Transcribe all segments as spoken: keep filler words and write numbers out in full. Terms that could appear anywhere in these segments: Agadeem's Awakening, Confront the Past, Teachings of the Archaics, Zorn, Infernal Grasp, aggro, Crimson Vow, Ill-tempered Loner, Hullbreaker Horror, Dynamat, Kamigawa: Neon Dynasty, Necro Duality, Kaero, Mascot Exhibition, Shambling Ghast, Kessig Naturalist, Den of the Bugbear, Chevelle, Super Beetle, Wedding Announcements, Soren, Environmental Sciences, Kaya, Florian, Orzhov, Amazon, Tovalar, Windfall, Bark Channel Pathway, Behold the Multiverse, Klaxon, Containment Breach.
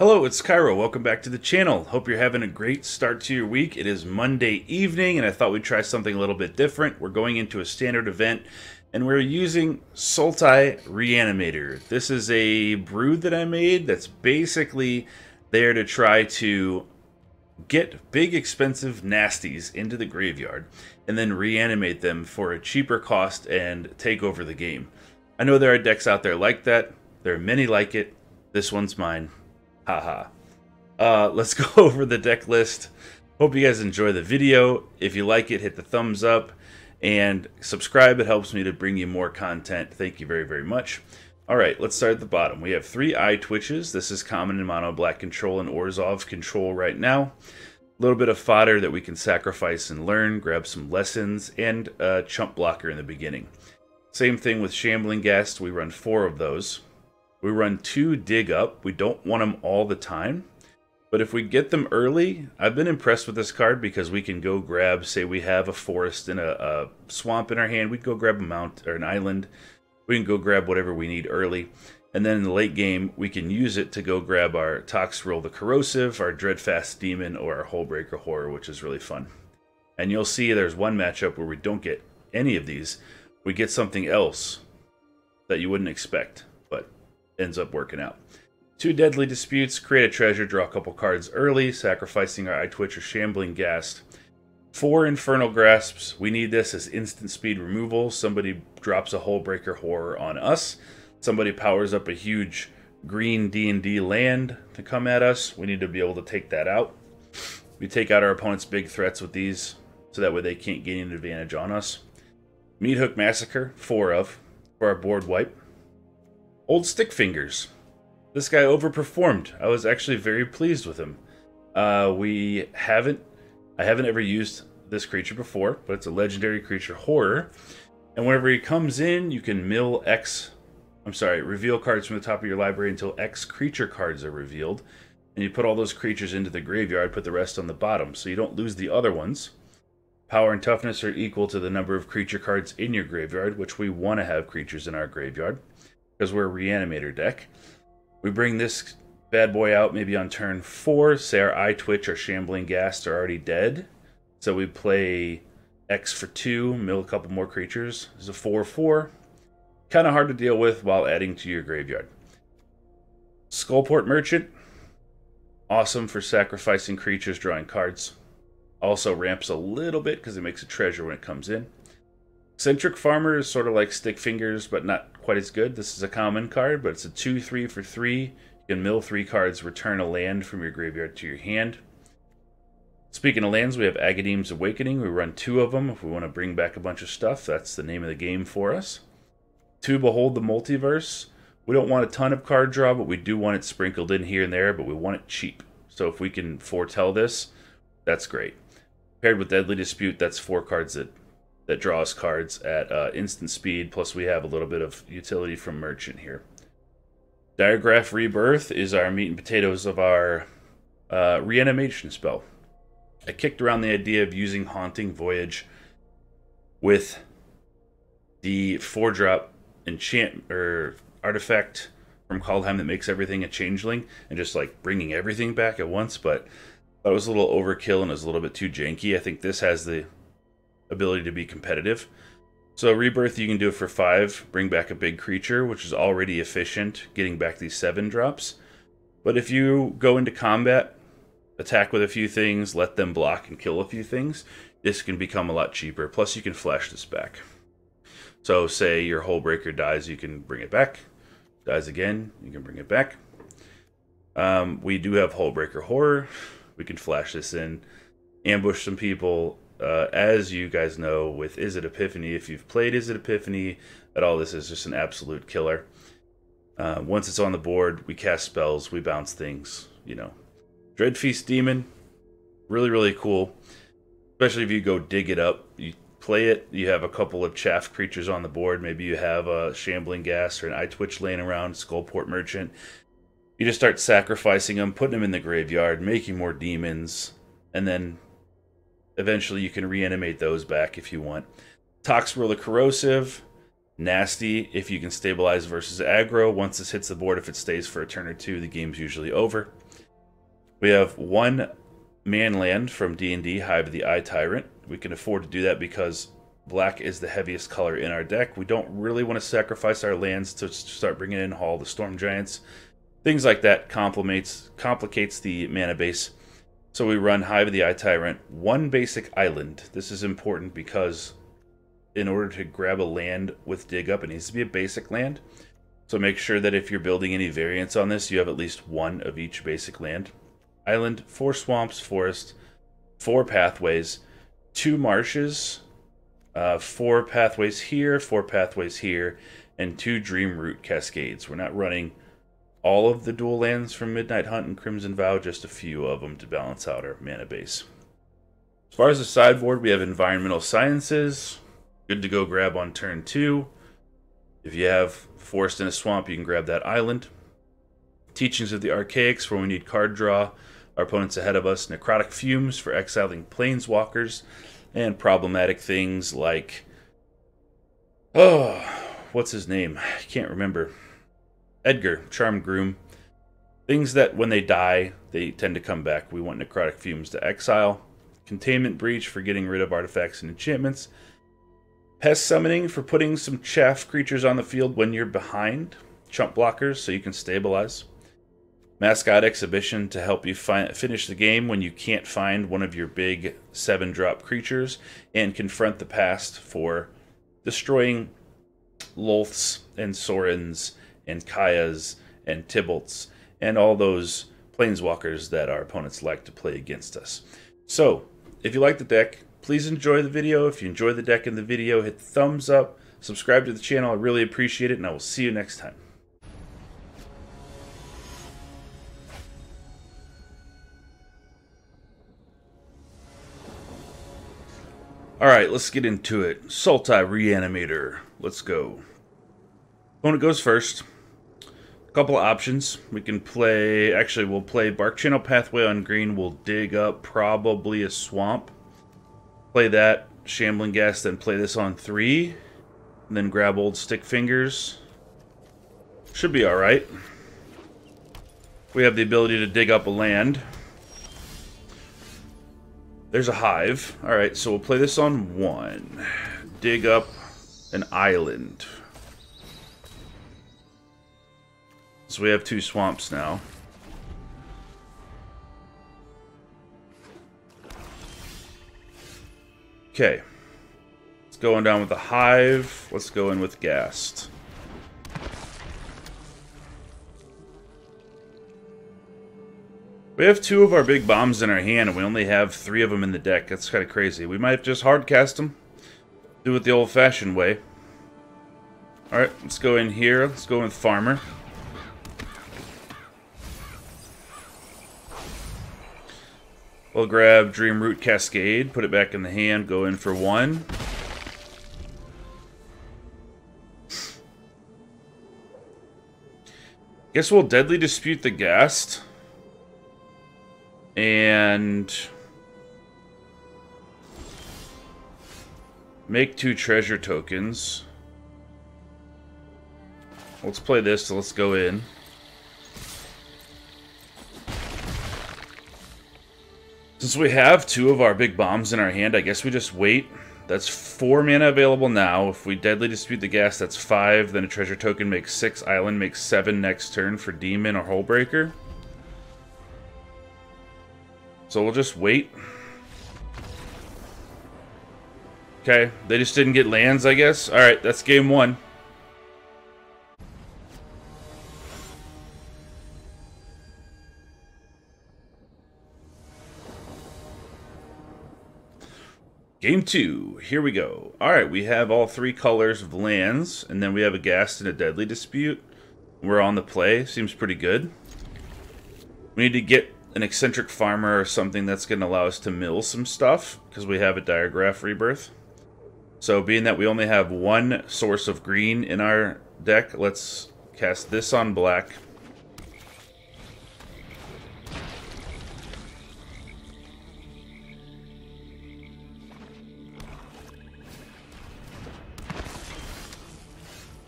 Hello, it's Kaero. Welcome back to the channel. Hope you're having a great start to your week. It is Monday evening, and I thought we'd try something a little bit different. We're going into a standard event, and we're using Sultai Reanimator. This is a brew that I made that's basically there to try to get big, expensive nasties into the graveyard, and then reanimate them for a cheaper cost and take over the game. I know there are decks out there like that. There are many like it. This one's mine. Haha. Uh, let's go over the deck list. Hope you guys enjoy the video. If you like it, hit the thumbs up and subscribe. It helps me to bring you more content. Thank you very, very much. All right, let's start at the bottom. We have three Eyetwitches. This is common in mono black control and Orzhov control right now. A little bit of fodder that we can sacrifice and learn, grab some lessons, and a chump blocker in the beginning. Same thing with Shambling Ghast. We run four of those. We run two Dig Up. We don't want them all the time, but if we get them early, I've been impressed with this card because we can go grab, say we have a forest and a, a swamp in our hand, we can go grab a mount or an island. We can go grab whatever we need early, and then in the late game, we can use it to go grab our Toxrill the Corrosive, our Dreadfeast Demon, or our Hullbreaker Horror, which is really fun. And you'll see there's one matchup where we don't get any of these. We get something else that you wouldn't expect, but ends up working out. Two Deadly Disputes, create a treasure, draw a couple cards early, sacrificing our Eyetwitch or Shambling Ghast. Four Infernal Grasps. We need this as instant speed removal. Somebody drops a Hullbreaker Horror on us. Somebody powers up a huge green D and D land to come at us. We need to be able to take that out. We take out our opponent's big threats with these, so that way they can't gain an advantage on us. Meat Hook Massacre, four of, for our board wipe. Old Stickfingers. This guy overperformed. I was actually very pleased with him. Uh, we haven't, I haven't ever used this creature before, but it's a legendary creature horror. And whenever he comes in, you can mill X, I'm sorry, reveal cards from the top of your library until X creature cards are revealed. And you put all those creatures into the graveyard, put the rest on the bottom, so you don't lose the other ones. Power and toughness are equal to the number of creature cards in your graveyard, which we want to have creatures in our graveyard, because we're a reanimator deck. We bring this bad boy out maybe on turn four. Say our Eyetwitch or Shambling Ghast are already dead. So we play X for two, mill a couple more creatures. It's a four four. Kind of hard to deal with while adding to your graveyard. Skullport Merchant. Awesome for sacrificing creatures, drawing cards. Also ramps a little bit because it makes a treasure when it comes in. Eccentric Farmer is sort of like Stickfingers, but not quite as good. This is a common card, but it's a two three for three. You can mill three cards, return a land from your graveyard to your hand. Speaking of lands, we have Agadeem's Awakening. We run two of them if we want to bring back a bunch of stuff. That's the name of the game for us. Two, Behold the Multiverse. We don't want a ton of card draw, but we do want it sprinkled in here and there, but we want it cheap. So if we can foretell this, that's great. Paired with Deadly Dispute, that's four cards that that draws cards at uh, instant speed, plus we have a little bit of utility from Merchant here. Diregraf Rebirth is our meat and potatoes of our uh, reanimation spell. I kicked around the idea of using Haunting Voyage with the four drop enchant or artifact from Kaldheim that makes everything a changeling, and just like bringing everything back at once, but that was a little overkill and it was a little bit too janky. I think this has the ability to be competitive. So Rebirth, you can do it for five, bring back a big creature, which is already efficient, getting back these seven drops. But if you go into combat, attack with a few things, let them block and kill a few things, this can become a lot cheaper. Plus you can flash this back. So say your Hullbreaker dies, you can bring it back. Dies again, you can bring it back. Um, we do have Hullbreaker Horror. We can flash this in, ambush some people. Uh, as you guys know, with Izzet Epiphany, if you've played Izzet Epiphany at all, this is just an absolute killer. Uh, once it's on the board, we cast spells, we bounce things, you know. Dreadfeast Demon, really, really cool. Especially if you go dig it up, you play it, you have a couple of chaff creatures on the board, maybe you have a Shambling Ghast or an Eyetwitch laying around, Skullport Merchant. You just start sacrificing them, putting them in the graveyard, making more demons, and then eventually, you can reanimate those back if you want. Toxrill the Corrosive. Nasty if you can stabilize versus aggro. Once this hits the board, if it stays for a turn or two, the game's usually over. We have one man land from D and D, Hive of the Eye Tyrant. We can afford to do that because black is the heaviest color in our deck. We don't really want to sacrifice our lands to start bringing in Hall the Storm Giants. Things like that complicates, complicates the mana base. So we run Hive of the Eye Tyrant, one basic island. This is important because in order to grab a land with Dig Up, it needs to be a basic land. So make sure that if you're building any variants on this, you have at least one of each basic land. Island, four swamps, forest, four pathways, two marshes, uh, four pathways here, four pathways here, and two Dreamroot Cascades. We're not running all of the dual lands from Midnight Hunt and Crimson Vow, just a few of them to balance out our mana base. As far as the sideboard, we have Environmental Sciences. Good to go grab on turn two. If you have forest in a swamp, you can grab that island. Teachings of the Archaics, where we need card draw. Our opponent's ahead of us. Necrotic Fumes for exiling planeswalkers. And problematic things like... Oh, what's his name? I can't remember. Edgar, Charmed Groom. Things that when they die, they tend to come back. We want Necrotic Fumes to exile. Containment Breach for getting rid of artifacts and enchantments. Pest Summoning for putting some chaff creatures on the field when you're behind. Chump blockers so you can stabilize. Mascot Exhibition to help you fi finish the game when you can't find one of your big seven drop creatures. And Confront the Past for destroying Lolths and Sorens and Kayas and Tybalts and all those planeswalkers that our opponents like to play against us. So, if you like the deck... Please enjoy the video. If you enjoy the deck and the video, hit the thumbs up, subscribe to the channel. I really appreciate it, and I will see you next time. Alright, let's get into it. Sultai Reanimator. Let's go. Opponent goes first. A couple of options. We can play... Actually, we'll play Bark Channel Pathway on green. We'll dig up probably a swamp. Play that, Shambling Ghast, then play this on three. And then grab Old Stickfingers. Should be alright. We have the ability to dig up a land. There's a hive. Alright, so we'll play this on one. Dig up an island. So we have two swamps now. Okay, let's go on down with the hive. Let's go in with Ghast. We have two of our big bombs in our hand, and we only have three of them in the deck. That's kind of crazy. We might just hard cast them. Do it the old-fashioned way. Alright, let's go in here. Let's go in with Farmer. We'll grab Dreamroot Cascade, put it back in the hand, go in for one. Guess we'll Deadly Dispute the Ghast. And... make two treasure tokens. Let's play this, so let's go in. Since we have two of our big bombs in our hand, I guess we just wait. That's four mana available now. If we Deadly Dispute the Ghast, that's five. Then a treasure token makes six. Island makes seven next turn for Demon or Hullbreaker. So we'll just wait. Okay, they just didn't get lands, I guess. Alright, that's game one. Game two, here we go. Alright, we have all three colors of lands, and then we have a Ghast and a Deadly Dispute. We're on the play, seems pretty good. We need to get an Eccentric Farmer or something that's going to allow us to mill some stuff, because we have a Diregraf Rebirth. So, being that we only have one source of green in our deck, let's cast this on black.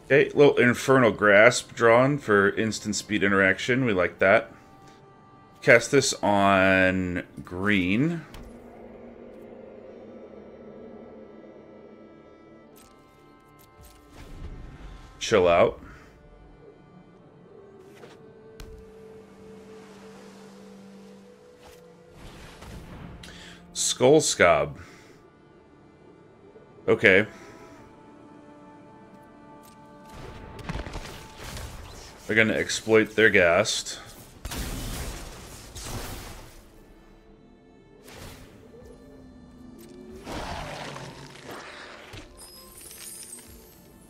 Okay, little Infernal Grasp drawn for instant speed interaction. We like that. Cast this on green. Chill out. Skull Scob. Okay. They're going to exploit their ghast.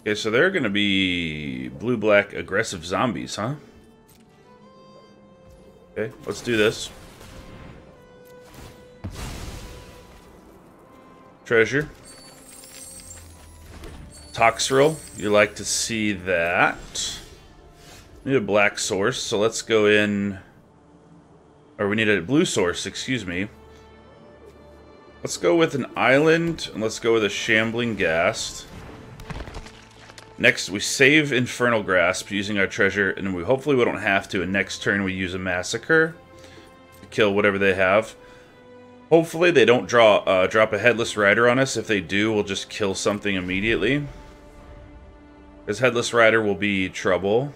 Okay, so they're going to be blue-black aggressive zombies, huh? Okay, let's do this. Treasure. Toxrill, you like to see that. Need a black source, so let's go in... Or we need a blue source, excuse me. Let's go with an island, and let's go with a Shambling Ghast. Next, we save Infernal Grasp using our treasure, and we hopefully we don't have to, and next turn we use a Massacre to kill whatever they have. Hopefully they don't draw uh, drop a Headless Rider on us. If they do, we'll just kill something immediately. Because Headless Rider will be trouble.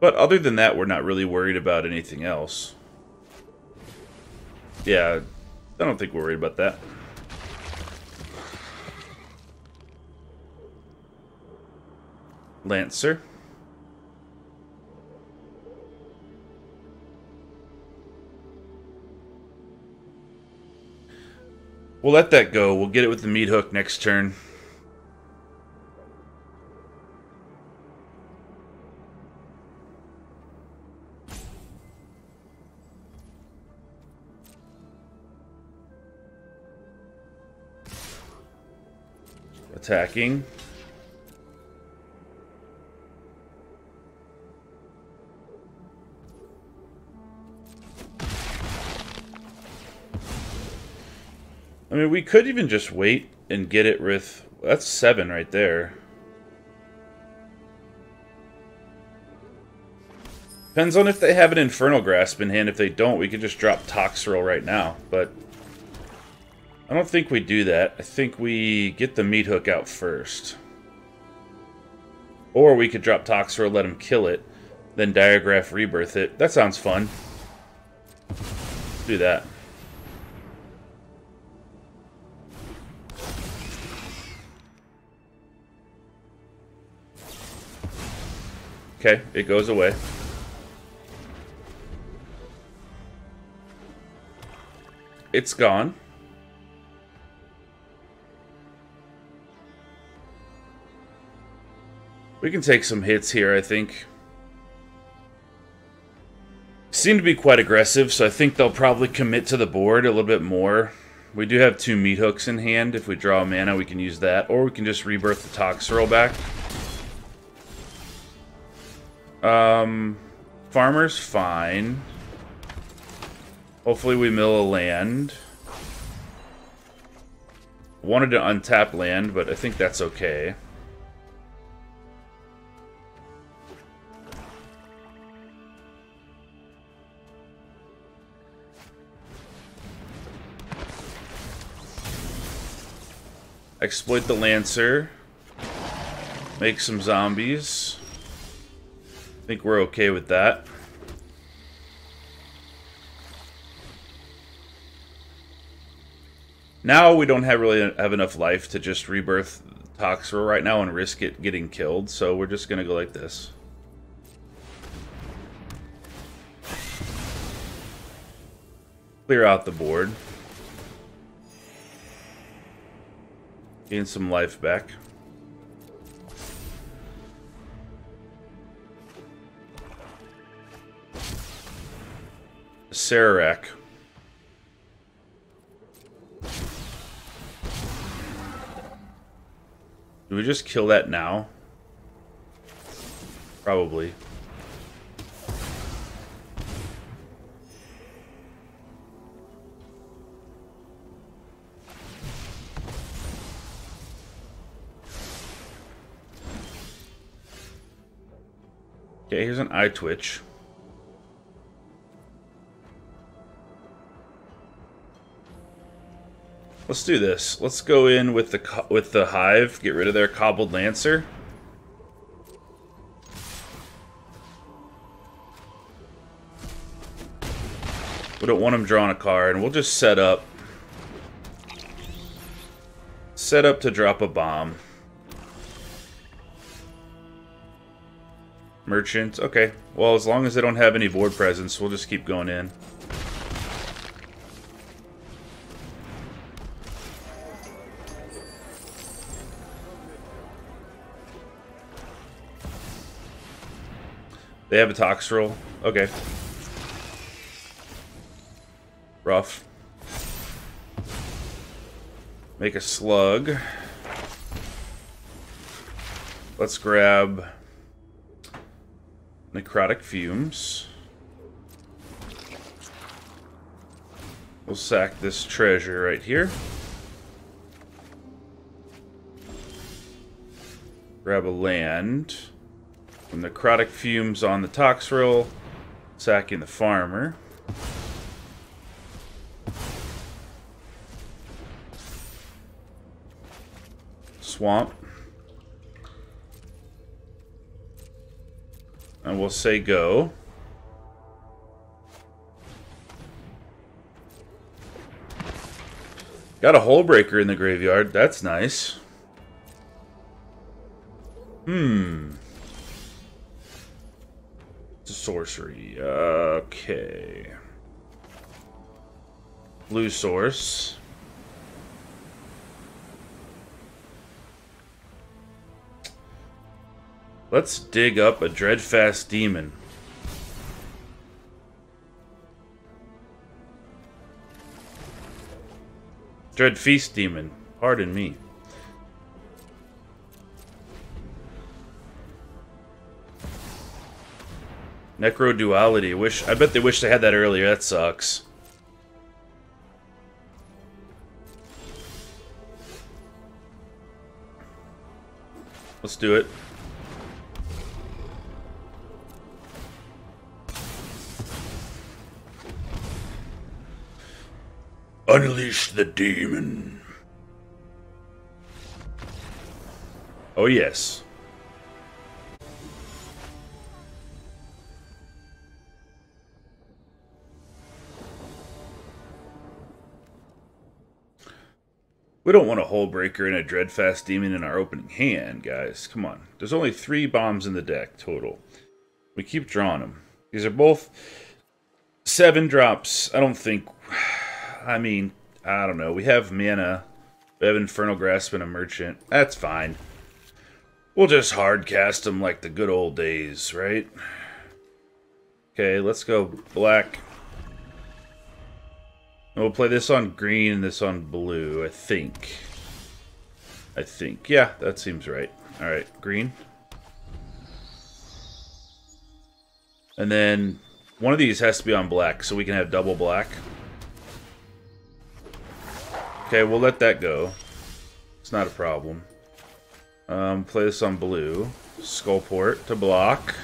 But other than that, we're not really worried about anything else. Yeah, I don't think we're worried about that. Lancer. We'll let that go. We'll get it with the meat hook next turn. Attacking. I mean, we could even just wait and get it with... That's seven right there. Depends on if they have an Infernal Grasp in hand. If they don't, we could just drop Toxrill right now, but... I don't think we do that. I think we get the meat hook out first. Or we could drop Toxrill, let him kill it, then Diregraf Rebirth it. That sounds fun. Let's do that. Okay, it goes away. It's gone. We can take some hits here, I think. Seem to be quite aggressive, so I think they'll probably commit to the board a little bit more. We do have two meat hooks in hand. If we draw a mana, we can use that. Or we can just rebirth the Toxrill back. Um, farmer's fine. Hopefully we mill a land. Wanted to untap land, but I think that's okay. Exploit the Lancer. Make some zombies. I think we're okay with that. Now we don't have really have enough life to just rebirth Toxrill right now and risk it getting killed, so we're just gonna go like this. Clear out the board. Gain some life back. Sararak. Do we just kill that now? Probably. Okay, here's an Eyetwitch. Let's do this. Let's go in with the with the Hive, get rid of their Cobbled Lancer. We don't want them drawing a card, and we'll just set up. Set up to drop a bomb. Merchants, okay. Well, as long as they don't have any board presence, we'll just keep going in. They have a Toxrill. Okay. Rough. Make a slug. Let's grab Necrotic Fumes. We'll sack this treasure right here. Grab a land. From Necrotic Fumes on the Toxrill, sacking the farmer. Swamp. And we'll say go. Got a Hullbreaker in the graveyard. That's nice. Hmm. Sorcery. Okay. Blue source. Let's dig up a Dreadfeast Demon. Dreadfeast Demon. Pardon me. Necro duality. Wish I bet they wish they had that earlier. That sucks. Let's do it. Unleash the demon. Oh yes. We don't want a Hullbreaker and a Dreadfeast Demon in our opening hand, guys. Come on. There's only three bombs in the deck total. We keep drawing them. These are both seven drops. I don't think... I mean, I don't know. We have mana. We have Infernal Grasp and a Merchant. That's fine. We'll just hard cast them like the good old days, right? Okay, let's go black. We'll play this on green and this on blue, I think. I think. Yeah, that seems right. Alright, green. And then one of these has to be on black, so we can have double black. Okay, we'll let that go. It's not a problem. Um, play this on blue. Skullport to block.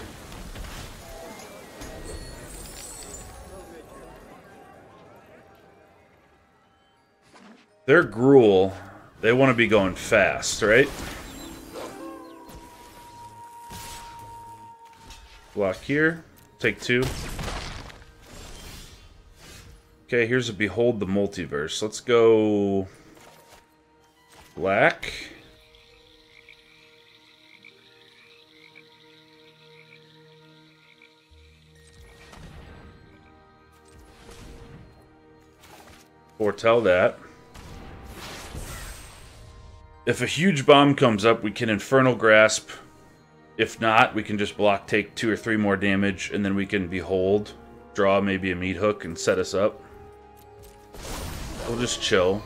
They're Gruul. They want to be going fast, right? Block here. Take two. Okay, here's a Behold the Multiverse. Let's go... black. Foretell that. If a huge bomb comes up, we can Infernal Grasp. If not, we can just block, take two or three more damage, and then we can Behold, draw maybe a Meat Hook, and set us up. We'll just chill.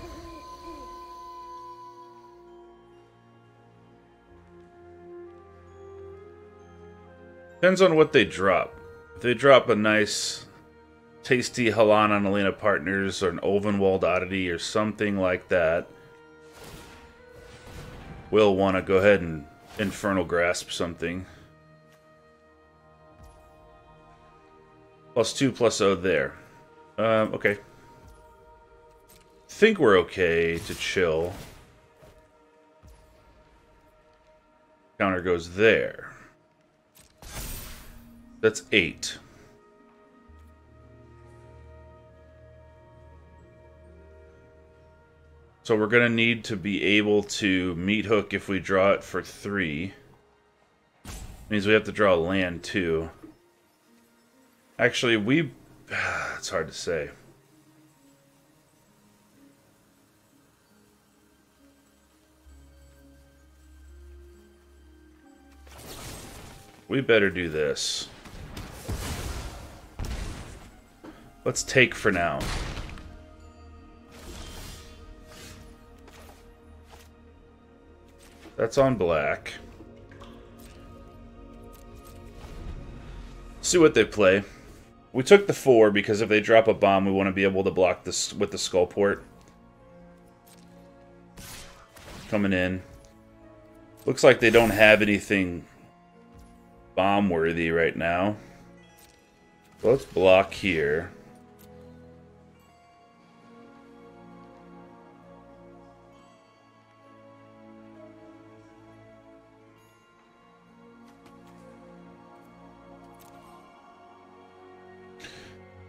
Depends on what they drop. If they drop a nice, tasty Helana and Alina Partners, or an Ovenwald Oddity, or something like that, we'll want to go ahead and Infernal Grasp something. Plus two, plus oh there. Um, okay. Think we're okay to chill. Counter goes there. That's eight. So we're going to need to be able to meat hook if we draw it for three. Means we have to draw land too. Actually, we... It's hard to say. We better do this. Let's take for now. That's on black. See what they play. We took the four because if they drop a bomb, we want to be able to block this with the Skullport. Coming in. Looks like they don't have anything bomb-worthy right now. So let's block here.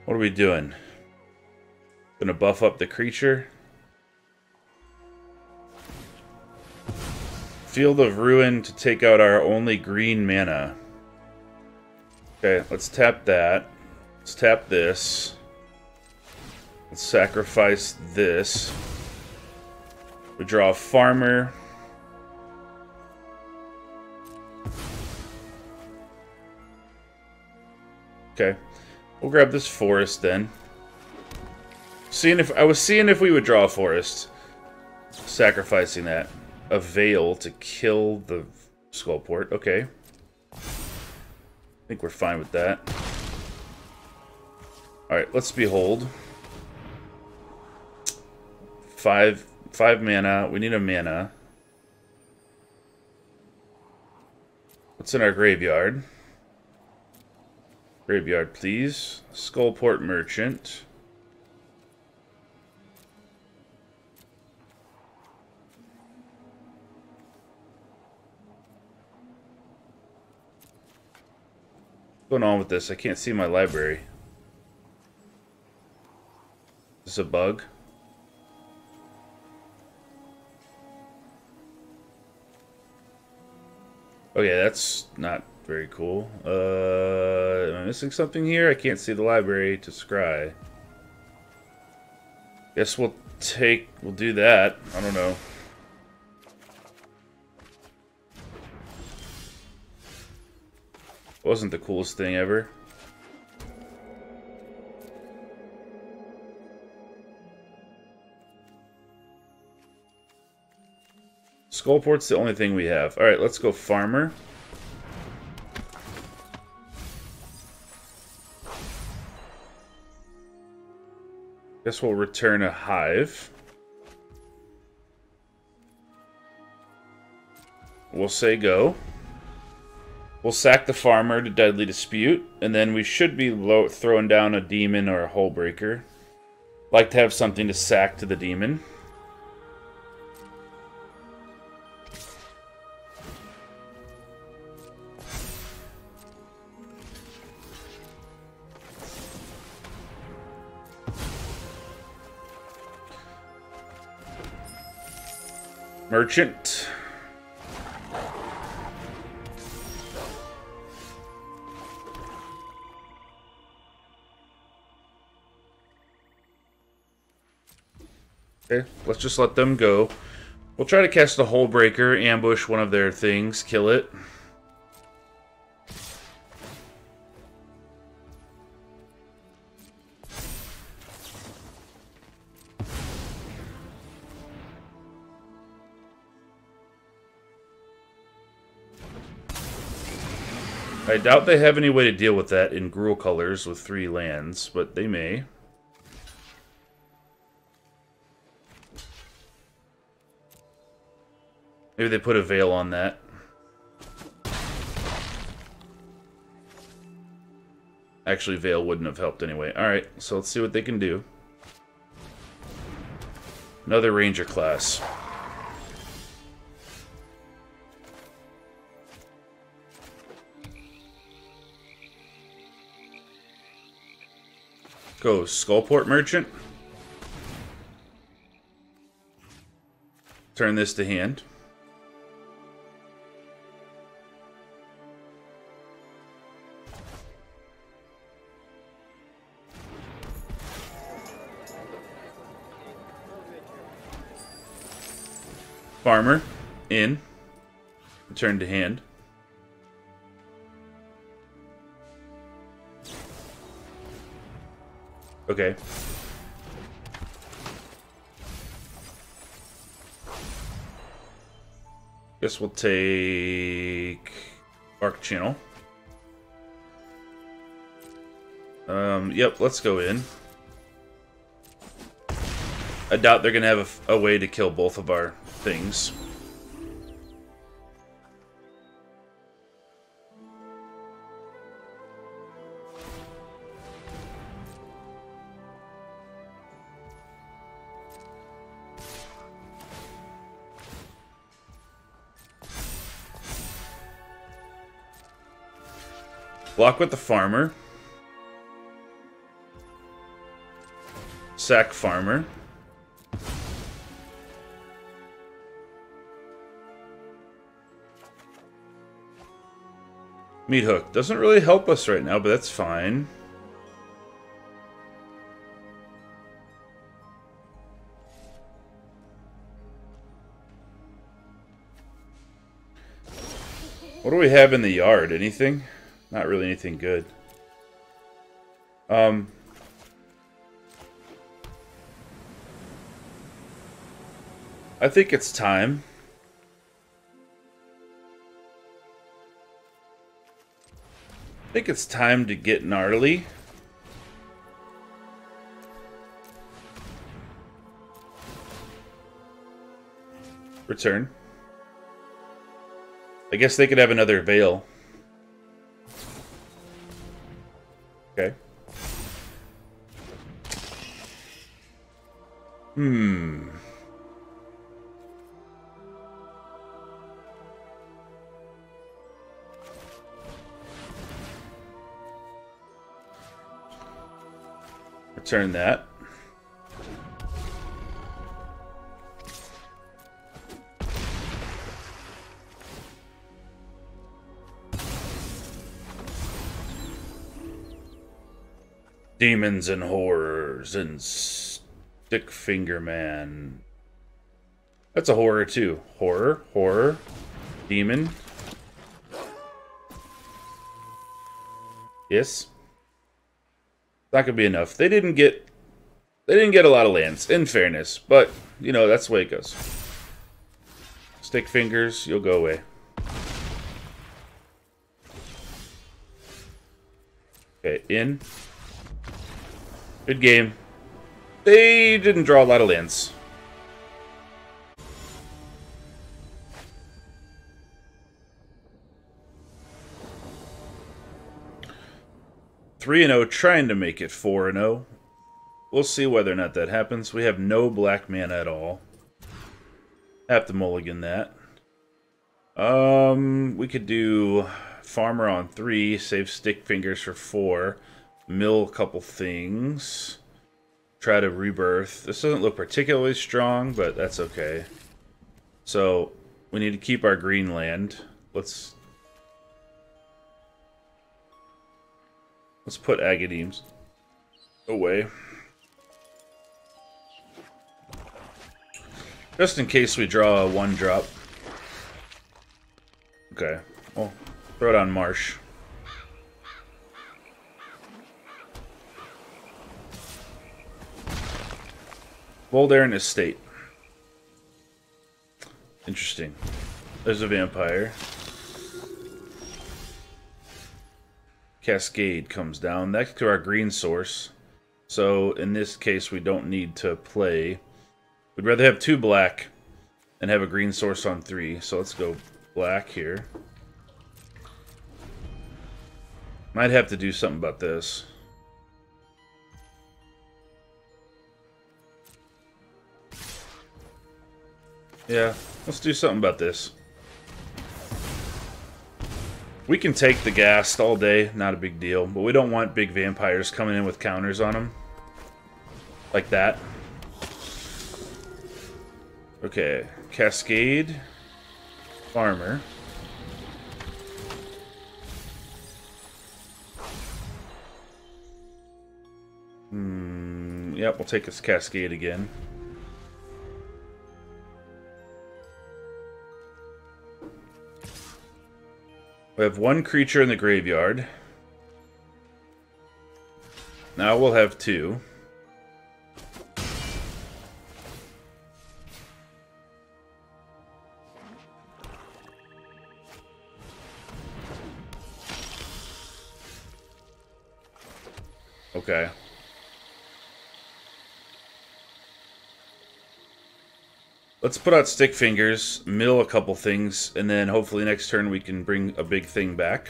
What are we doing? Gonna buff up the creature. Field of Ruin to take out our only green mana. Okay, let's tap that. Let's tap this. Let's sacrifice this. We draw a farmer. Okay. We'll grab this forest then. Seeing if I was seeing if we would draw a forest. Sacrificing that. A veil to kill the Skullport. Okay. I think we're fine with that. Alright, let's behold. Five five mana. We need a mana. What's in our graveyard? Graveyard, please. Skullport Merchant. What's going on with this? I can't see my library. Is this a bug? Okay, that's not very cool. Uh, am I missing something here? I can't see the library to scry. Guess we'll take... We'll do that. I don't know. Wasn't the coolest thing ever. Skullport's the only thing we have. Alright, let's go farmer. Guess we'll return a hive. We'll say go. We'll sack the farmer to Deadly Dispute, and then we should be low throwing down a demon or a Hullbreaker. Like to have something to sack to the demon. Merchant. Okay, let's just let them go. We'll try to catch the Hullbreaker, ambush one of their things, kill it. I doubt they have any way to deal with that in Gruul colors with three lands, but they may. Maybe they put a veil on that. Actually, Veil wouldn't have helped anyway. Alright, so let's see what they can do. Another Ranger class. Go, Skullport Merchant. Turn this to hand. Farmer, in. Return to hand. Okay. Guess we'll take Arc Channel. Um, yep, let's go in. I doubt they're gonna have a, a way to kill both of our things. Block with the farmer. Sack farmer. Meat Hook. Doesn't really help us right now, but that's fine. What do we have in the yard? Anything? Not really anything good. Um... I think it's time. I think it's time to get gnarly. Return. I guess they could have another veil. Okay. Hmm. Turn that. Demons and horrors and Stickfinger Man. That's a horror too. Horror, horror, demon. Yes. Not gonna be enough. They didn't get, they didn't get a lot of lands, in fairness. But you know that's the way it goes. Stick fingers, you'll go away. Okay, in. Good game. They didn't draw a lot of lands. three and oh, trying to make it four and oh. We'll see whether or not that happens. We have no black mana at all. Have to mulligan that. Um, we could do farmer on three, save stick fingers for four, mill a couple things, try to rebirth. This doesn't look particularly strong, but that's okay. So we need to keep our green land. Let's. Let's put Agadeem's away. Just in case we draw a one drop. Okay. Well, throw it on Marsh. Bold Aaron Estate. Interesting. There's a vampire. Cascade comes down. That's to our green source. So in this case, we don't need to play. We'd rather have two black and have a green source on three. So let's go black here. Might have to do something about this. Yeah, let's do something about this. We can take the Ghast all day, not a big deal, but we don't want big vampires coming in with counters on them. Like that. Okay, Cascade, Farmer. Hmm, yep, we'll take this Cascade again. We have one creature in the graveyard. Now we'll have two. Okay. Let's put out Stickfingers, mill a couple things, and then hopefully next turn we can bring a big thing back.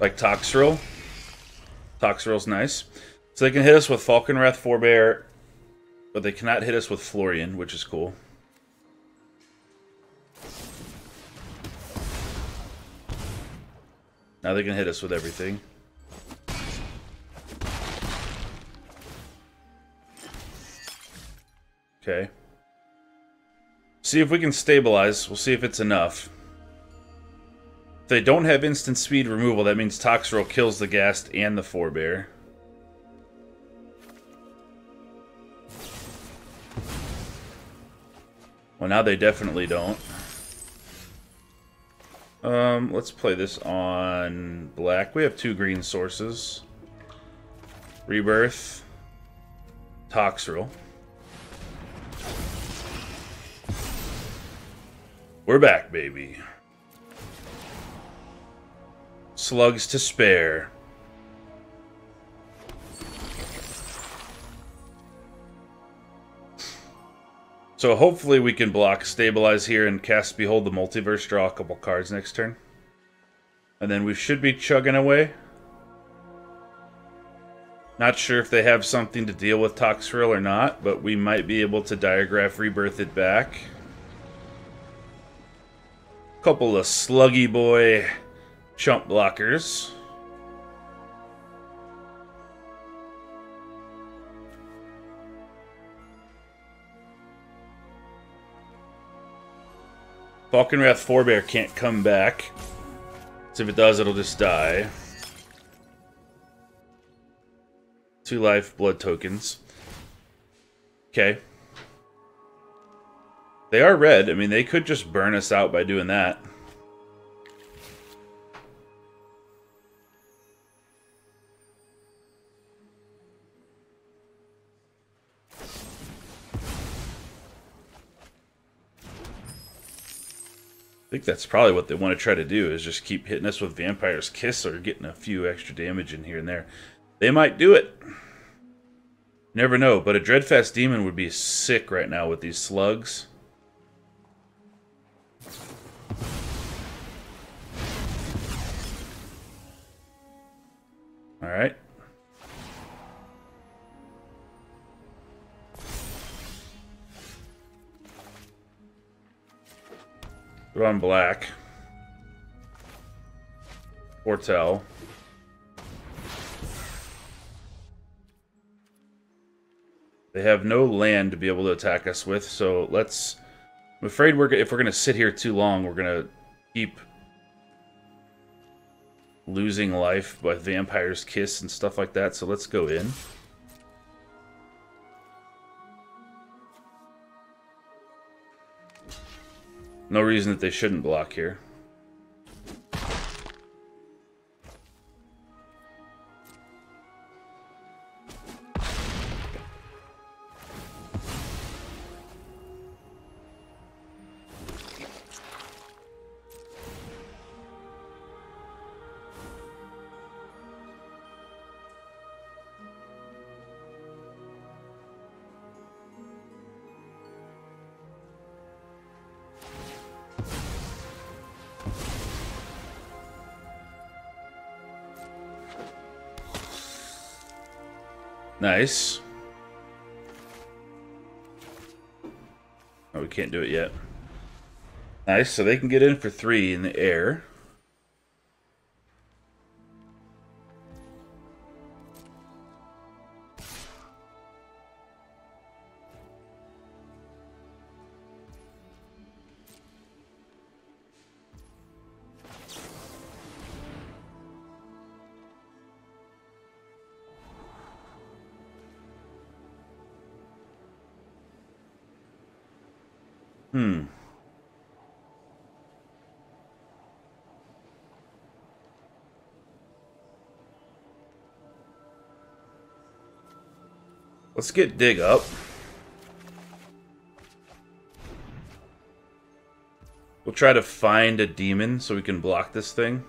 Like Toxrill. Toxrill's nice. So they can hit us with Falkenrath Forebear, but they cannot hit us with Florian, which is cool. Now they can hit us with everything. Okay. See if we can stabilize. We'll see if it's enough. If they don't have instant speed removal, that means Toxrill kills the Ghast and the Forebear. Well, now they definitely don't. Um, let's play this on black. We have two green sources. Rebirth. Toxrill. We're back, baby. Slugs to spare. So hopefully we can block, stabilize here, and cast Behold the Multiverse, draw a couple cards next turn. And then we should be chugging away. Not sure if they have something to deal with Toxrill or not, but we might be able to Diregraf Rebirth it back. Couple of sluggy boy chump blockers. Falkenrath Forebear can't come back. So if it does, it'll just die. Two life blood tokens. Okay. They are red. I mean, they could just burn us out by doing that. I think that's probably what they want to try to do, is just keep hitting us with Vampire's Kiss or getting a few extra damage in here and there. They might do it. Never know, but a Dreadfeast Demon would be sick right now with these slugs. All right. Put on black. Fortell. They have no land to be able to attack us with, so let's... I'm afraid we're if we're going to sit here too long, we're going to keep... losing life by Vampire's Kiss and stuff like that, so let's go in. No reason that they shouldn't block here. Nice. Oh, we can't do it yet. Nice, so they can get in for three in the air. Hmm. Let's get Dig Up. We'll try to find a demon so we can block this thing.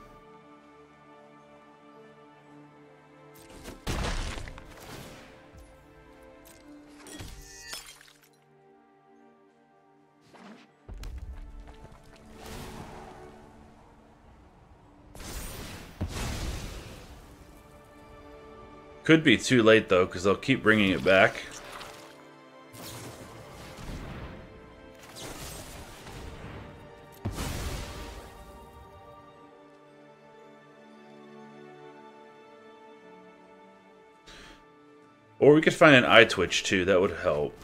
Could be too late, though, because they'll keep bringing it back. Or we could find an Eyetwitch, too. That would help.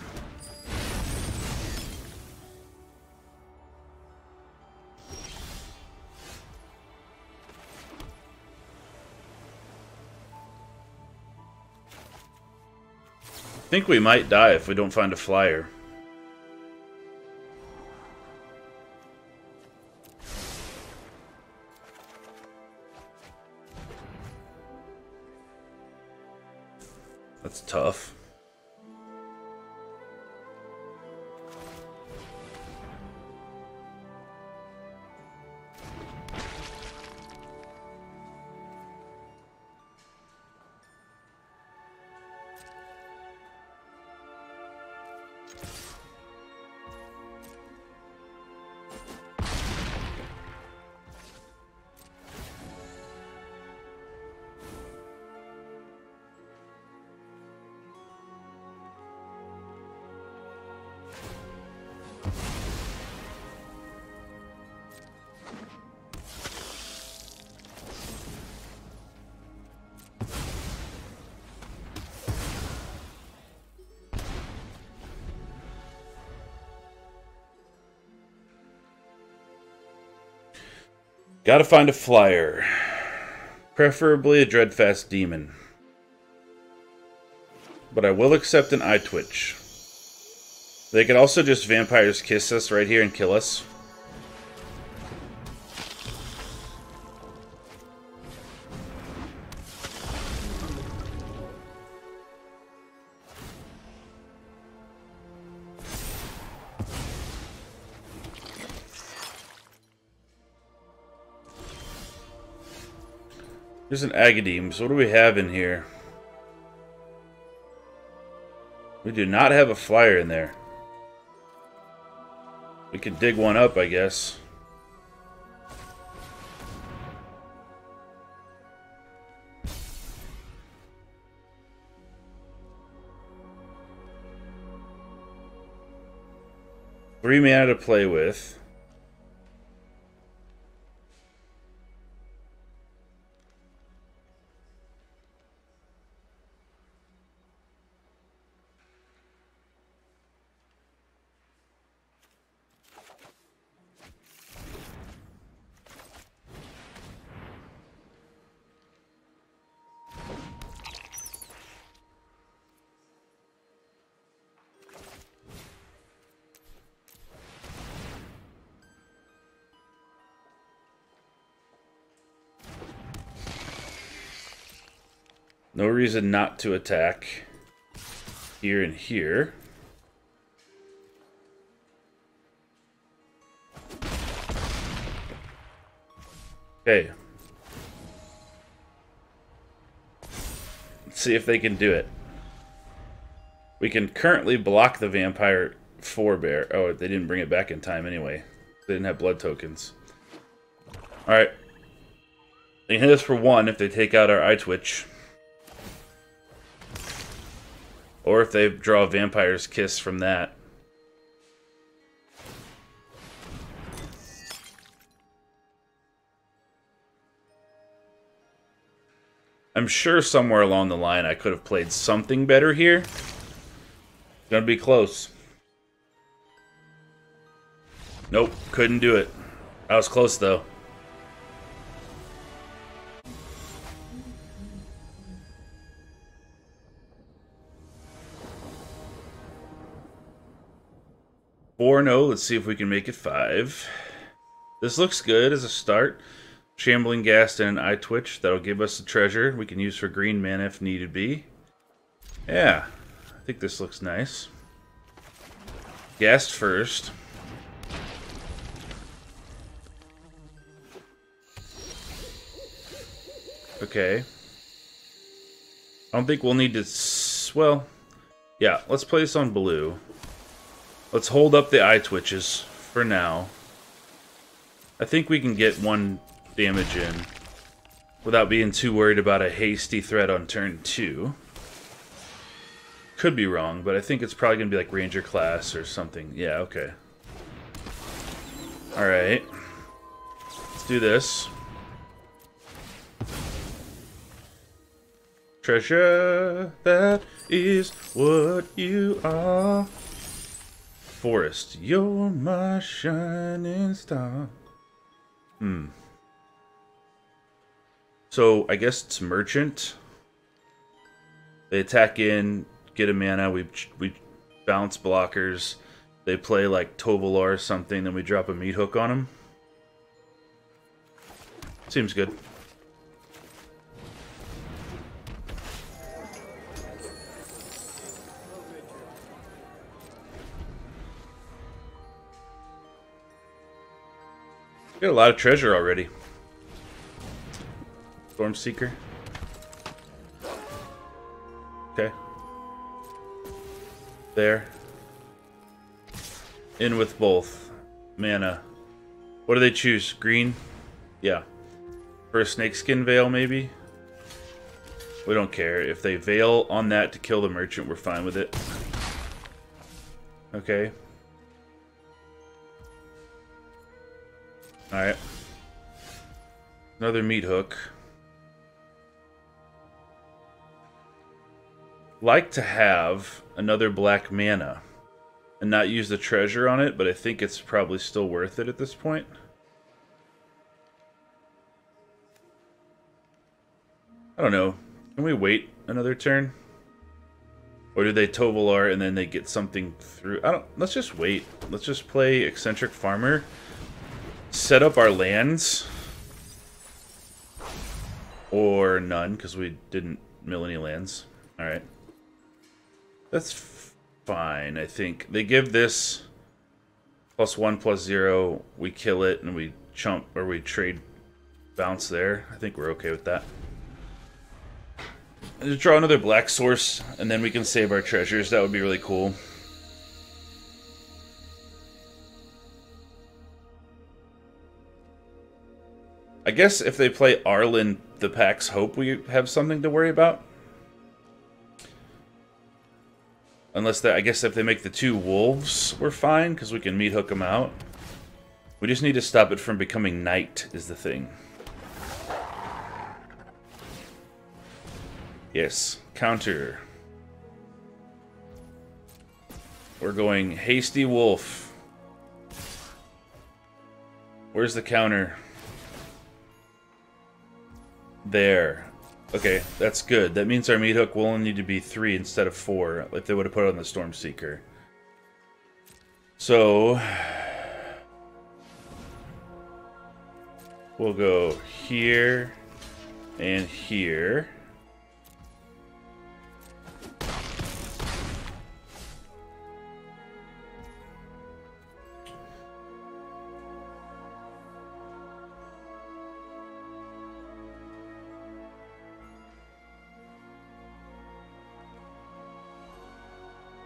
I think we might die if we don't find a flyer. That's tough. Gotta find a flyer. Preferably a Dreadfeast Demon. But I will accept an Eyetwitch. They could also just Vampire's Kiss us right here and kill us. Here's an Agadeem's. What do we have in here? We do not have a flyer in there. We could dig one up, I guess. Three mana to play with. No reason not to attack here and here. Okay. Let's see if they can do it. We can currently block the Vampire Forebear. Oh, they didn't bring it back in time anyway. They didn't have blood tokens. Alright. They can hit us for one if they take out our Eyetwitch. Or if they draw Vampire's Kiss from that. I'm sure somewhere along the line I could have played something better here. It's gonna be close. Nope, couldn't do it. I was close though. four and oh, let's see if we can make it five. This looks good as a start. Shambling Ghast and an Eyetwitch, that'll give us a treasure we can use for green mana if needed be. Yeah, I think this looks nice. Ghast first. Okay. I don't think we'll need to... S well, yeah, let's play this on blue. Let's hold up the Eyetwitches for now. I think we can get one... damage in without being too worried about a hasty threat on turn two. Could be wrong, but I think it's probably gonna be like Ranger Class or something. Yeah, okay. Alright. Let's do this. Treasure, that is what you are. Forest, you're my shining star. Hmm. So, I guess it's Merchant. They attack in, get a mana, we, we bounce blockers. They play like Tovalar or something, then we drop a Meat Hook on them. Seems good. Got a lot of treasure already. Stormseeker. Okay. There. In with both. Mana. What do they choose? Green? Yeah. For a snakeskin veil, maybe? We don't care. If they veil on that to kill the merchant, we're fine with it. Okay. Alright. Another meat hook. Like to have another black mana and not use the treasure on it, but I think it's probably still worth it at this point. I don't know. Can we wait another turn? Or do they Tovalar and then they get something through? I don't. Let's just wait. Let's just play Eccentric Farmer. Set up our lands. Or none, because we didn't mill any lands. Alright. That's fine, I think. They give this plus one, plus zero. We kill it, and we chump, or we trade bounce there. I think we're okay with that. And just draw another black source, and then we can save our treasures. That would be really cool. I guess if they play Arlen, the Pax Hope, we have something to worry about. Unless, that, I guess if they make the two wolves, we're fine, because we can meat hook them out. We just need to stop it from becoming night, is the thing. Yes, counter. We're going hasty wolf. Where's the counter? There. Okay, that's good. That means our meat hook will only need to be three instead of four, like they would have put on the Stormseeker. So we'll go here and here.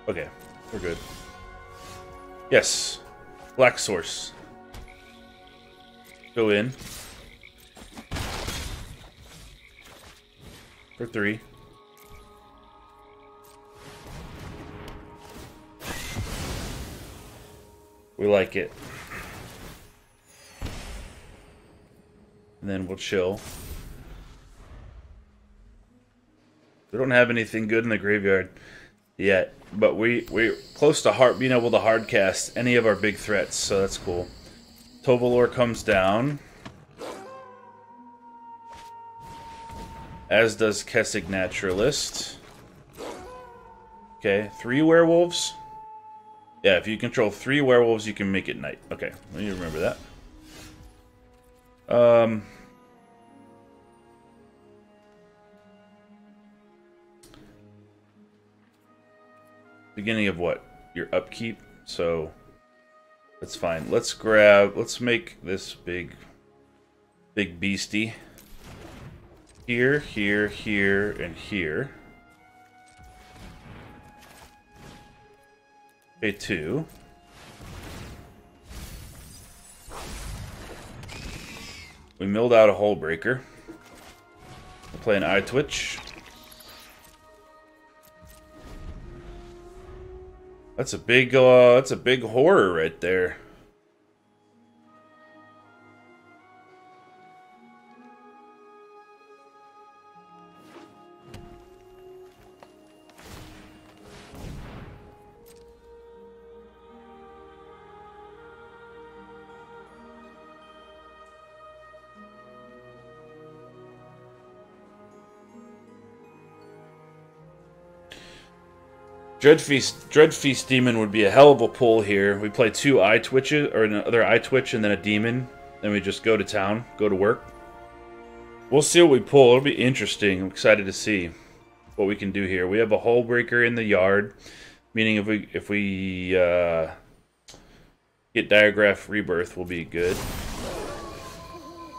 Okay, we're good. Yes. Black source. Go in. For three. We like it. And then we'll chill. We don't have anything good in the graveyard yet, but we, we're close to hard, being able to hard cast any of our big threats, so that's cool. Tovalor comes down, as does Kessig Naturalist. Okay, three werewolves. Yeah, if you control three werewolves, you can make it night. Okay, let me remember that. Um, beginning of what? Your upkeep. So that's fine. Let's grab. Let's make this big, big beastie. Here, here, here, and here. Pay two. We milled out a Hullbreaker. We'll play an Eyetwitch. That's a big, uh, that's a big horror right there. Dreadfeast, Dreadfeast Demon would be a hell of a pull here. We play two eye twitches, or another eye twitch, and then a demon. Then we just go to town, go to work. We'll see what we pull. It'll be interesting. I'm excited to see what we can do here. We have a Hullbreaker in the yard, meaning if we if we uh, get Diregraf Rebirth, we'll be good.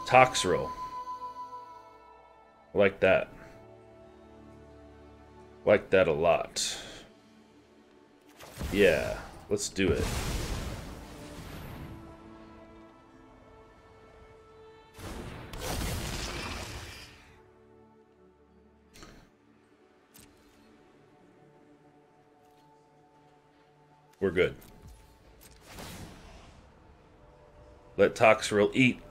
Toxrill, I like that. I like that a lot. Yeah, let's do it. We're good. Let Toxrill eat.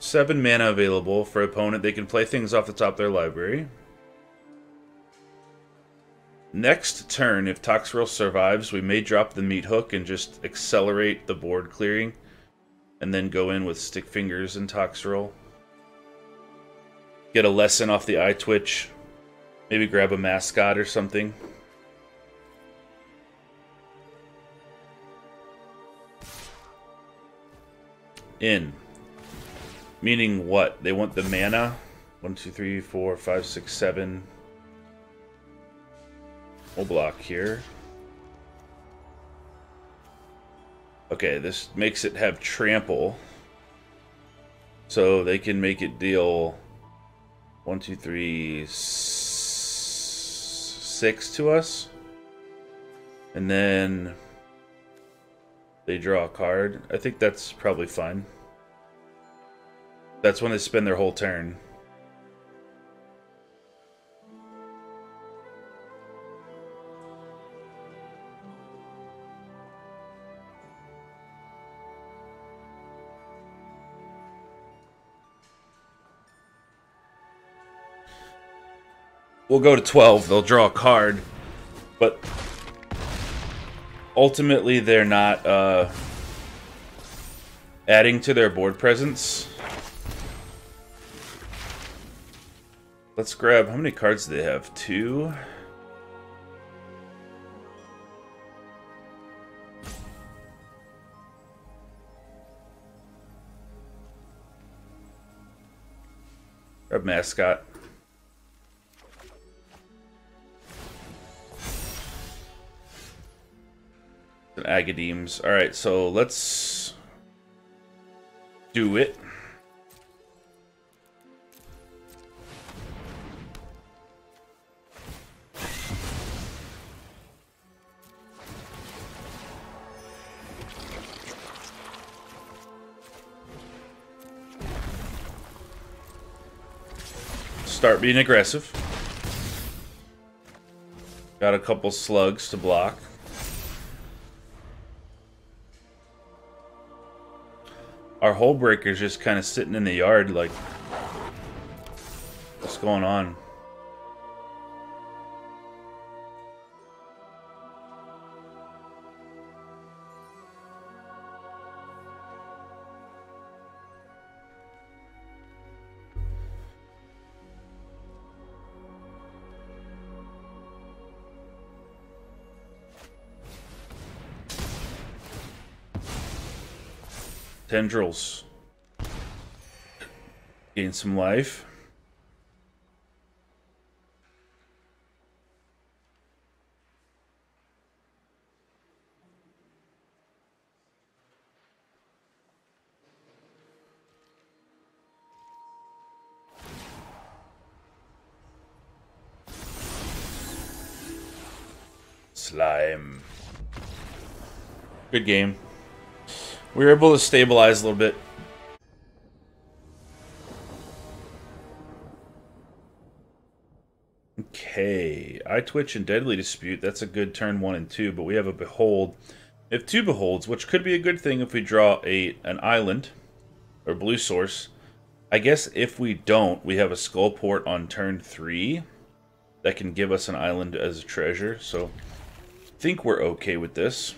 Seven mana available for opponent. They can play things off the top of their library. Next turn, if Toxrill survives, we may drop the Meat Hook and just accelerate the board clearing, and then go in with Stickfingers and Toxrill. Get a lesson off the Eyetwitch. Maybe grab a mascot or something. In. Meaning what? They want the mana. One, two, three, four, five, six, seven. We'll block here. Okay, this makes it have trample. So they can make it deal one, two, three, six to us. And then they draw a card. I think that's probably fine. That's when they spend their whole turn. We'll go to twelve, they'll draw a card, but ultimately they're not uh, adding to their board presence. Let's grab, how many cards do they have? Two? Grab mascot. An Agadeem's. Alright, so let's do it. start being aggressive. Got a couple slugs to block. Our Hullbreaker's just kind of sitting in the yard like, what's going on? Tendrils. Gain some life. Slime. Good game. We were able to stabilize a little bit. Okay. Eyetwitch and Deadly Dispute. That's a good turn one and two, but we have a Behold. If two Beholds, which could be a good thing if we draw a an island or blue source. I guess if we don't, we have a Skullport on turn three that can give us an island as a treasure. So I think we're okay with this.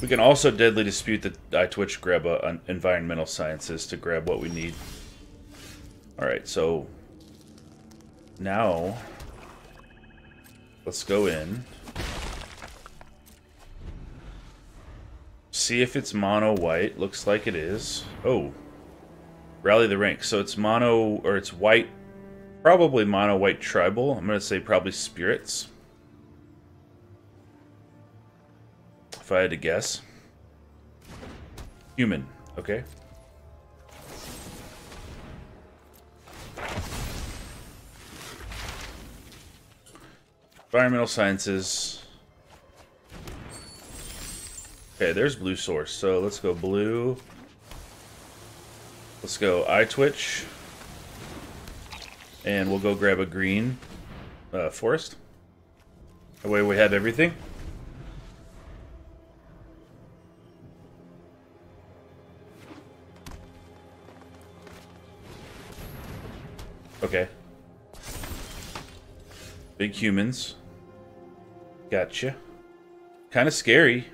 We can also Deadly Dispute that Eyetwitch grab an Environmental Sciences to grab what we need. Alright, so now let's go in. See if it's mono white. Looks like it is. Oh. Rally the rank. So it's mono, or it's white. Probably mono white tribal. I'm going to say probably spirits. If I had to guess. Human. Okay. Environmental Sciences. Okay, there's blue source. So let's go blue. Let's go Eyetwitch. And we'll go grab a green uh, forest. That way we have everything. Okay. Big humans. Gotcha. Kind of scary.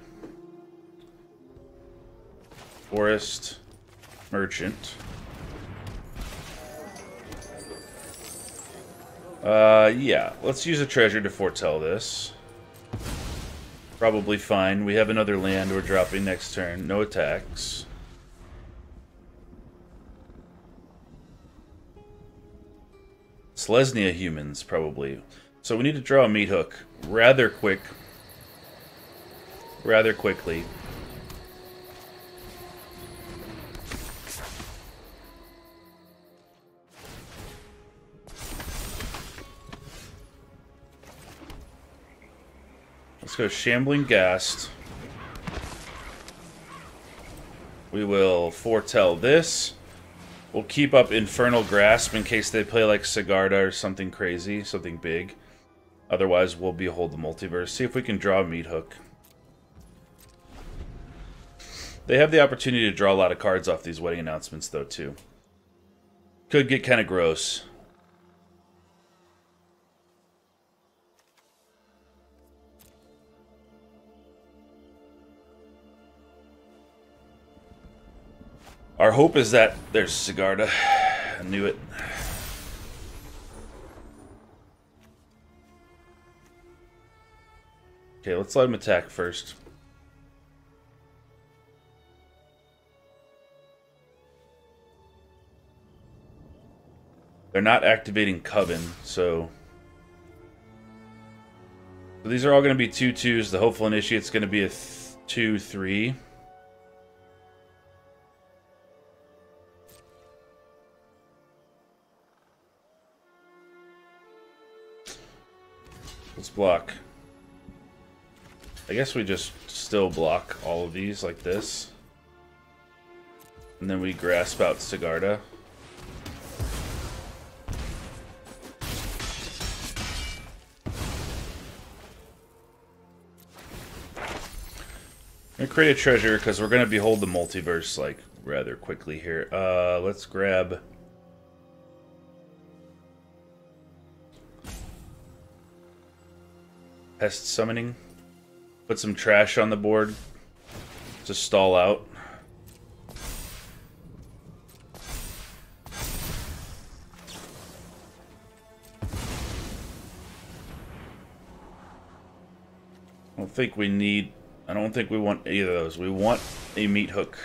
Forest. Merchant. Uh, yeah. Let's use a treasure to foretell this. Probably fine. We have another land we're dropping next turn. No attacks. Lesnia humans, probably. So we need to draw a meat hook rather quick. Rather quickly. Let's go Shambling Ghast. We will foretell this. We'll keep up Infernal Grasp in case they play like Sigarda or something crazy, something big. Otherwise, we'll Behold the Multiverse. See if we can draw a Meat Hook. They have the opportunity to draw a lot of cards off these wedding announcements, though, too. Could get kind of gross. Our hope is that there's Sigarda. I knew it. Okay, let's let him attack first. They're not activating Coven, so... so these are all going to be two twos. The Hopeful Initiate's going to be a two three. Let's block. I guess we just still block all of these like this. And then we grasp out Sigarda. I'm gonna create a treasure because we're gonna behold the multiverse like rather quickly here. Uh, let's grab. Pest Summoning. Put some trash on the board to stall out. I don't think we need... I don't think we want either of those. We want a meat hook.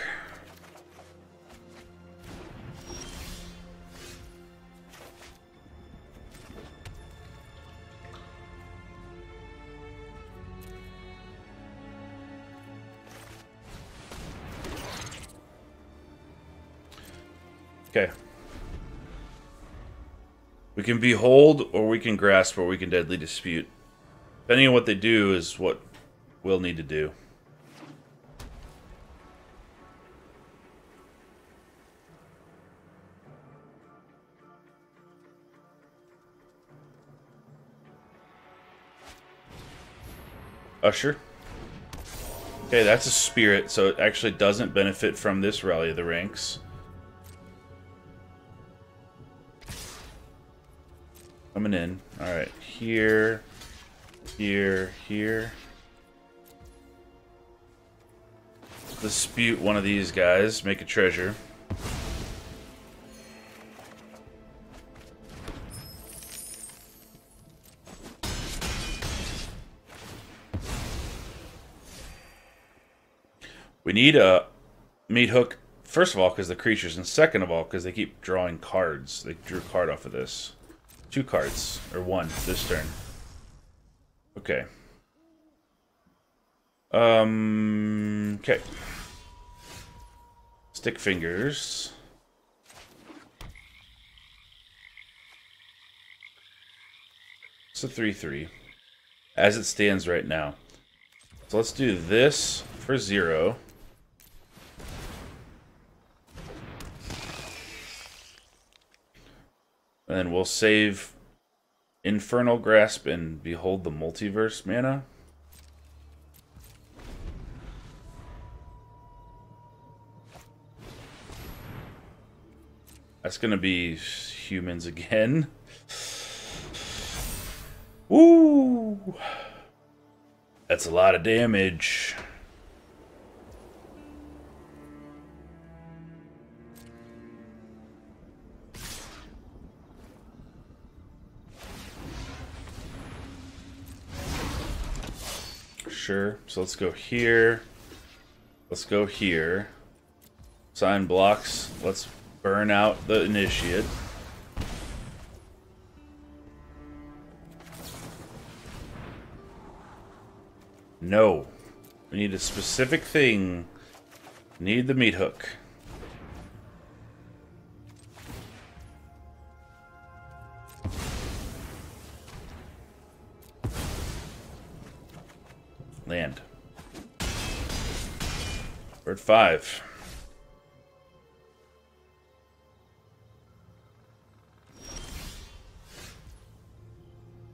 Okay. We can behold, or we can grasp, or we can deadly dispute. Depending on what they do is what we'll need to do. Usher. Okay, that's a spirit, so it actually doesn't benefit from this Rally of the Ranks. Coming in. Alright, here, here, here. Let's dispute one of these guys, make a treasure. We need a meat hook, first of all, because the creatures, and second of all, because they keep drawing cards. They drew a card off of this. Two cards, or one, this turn. Okay. Um, okay. Stickfingers. It's a three three. As it stands right now. So let's do this for zero. And we'll save Infernal Grasp and Behold the Multiverse mana. That's gonna be humans again. Woo! That's a lot of damage. Sure. So let's go here. Let's go here. Sign blocks. Let's burn out the initiate. No. We need a specific thing. Need the meat hook. Land. We're at five.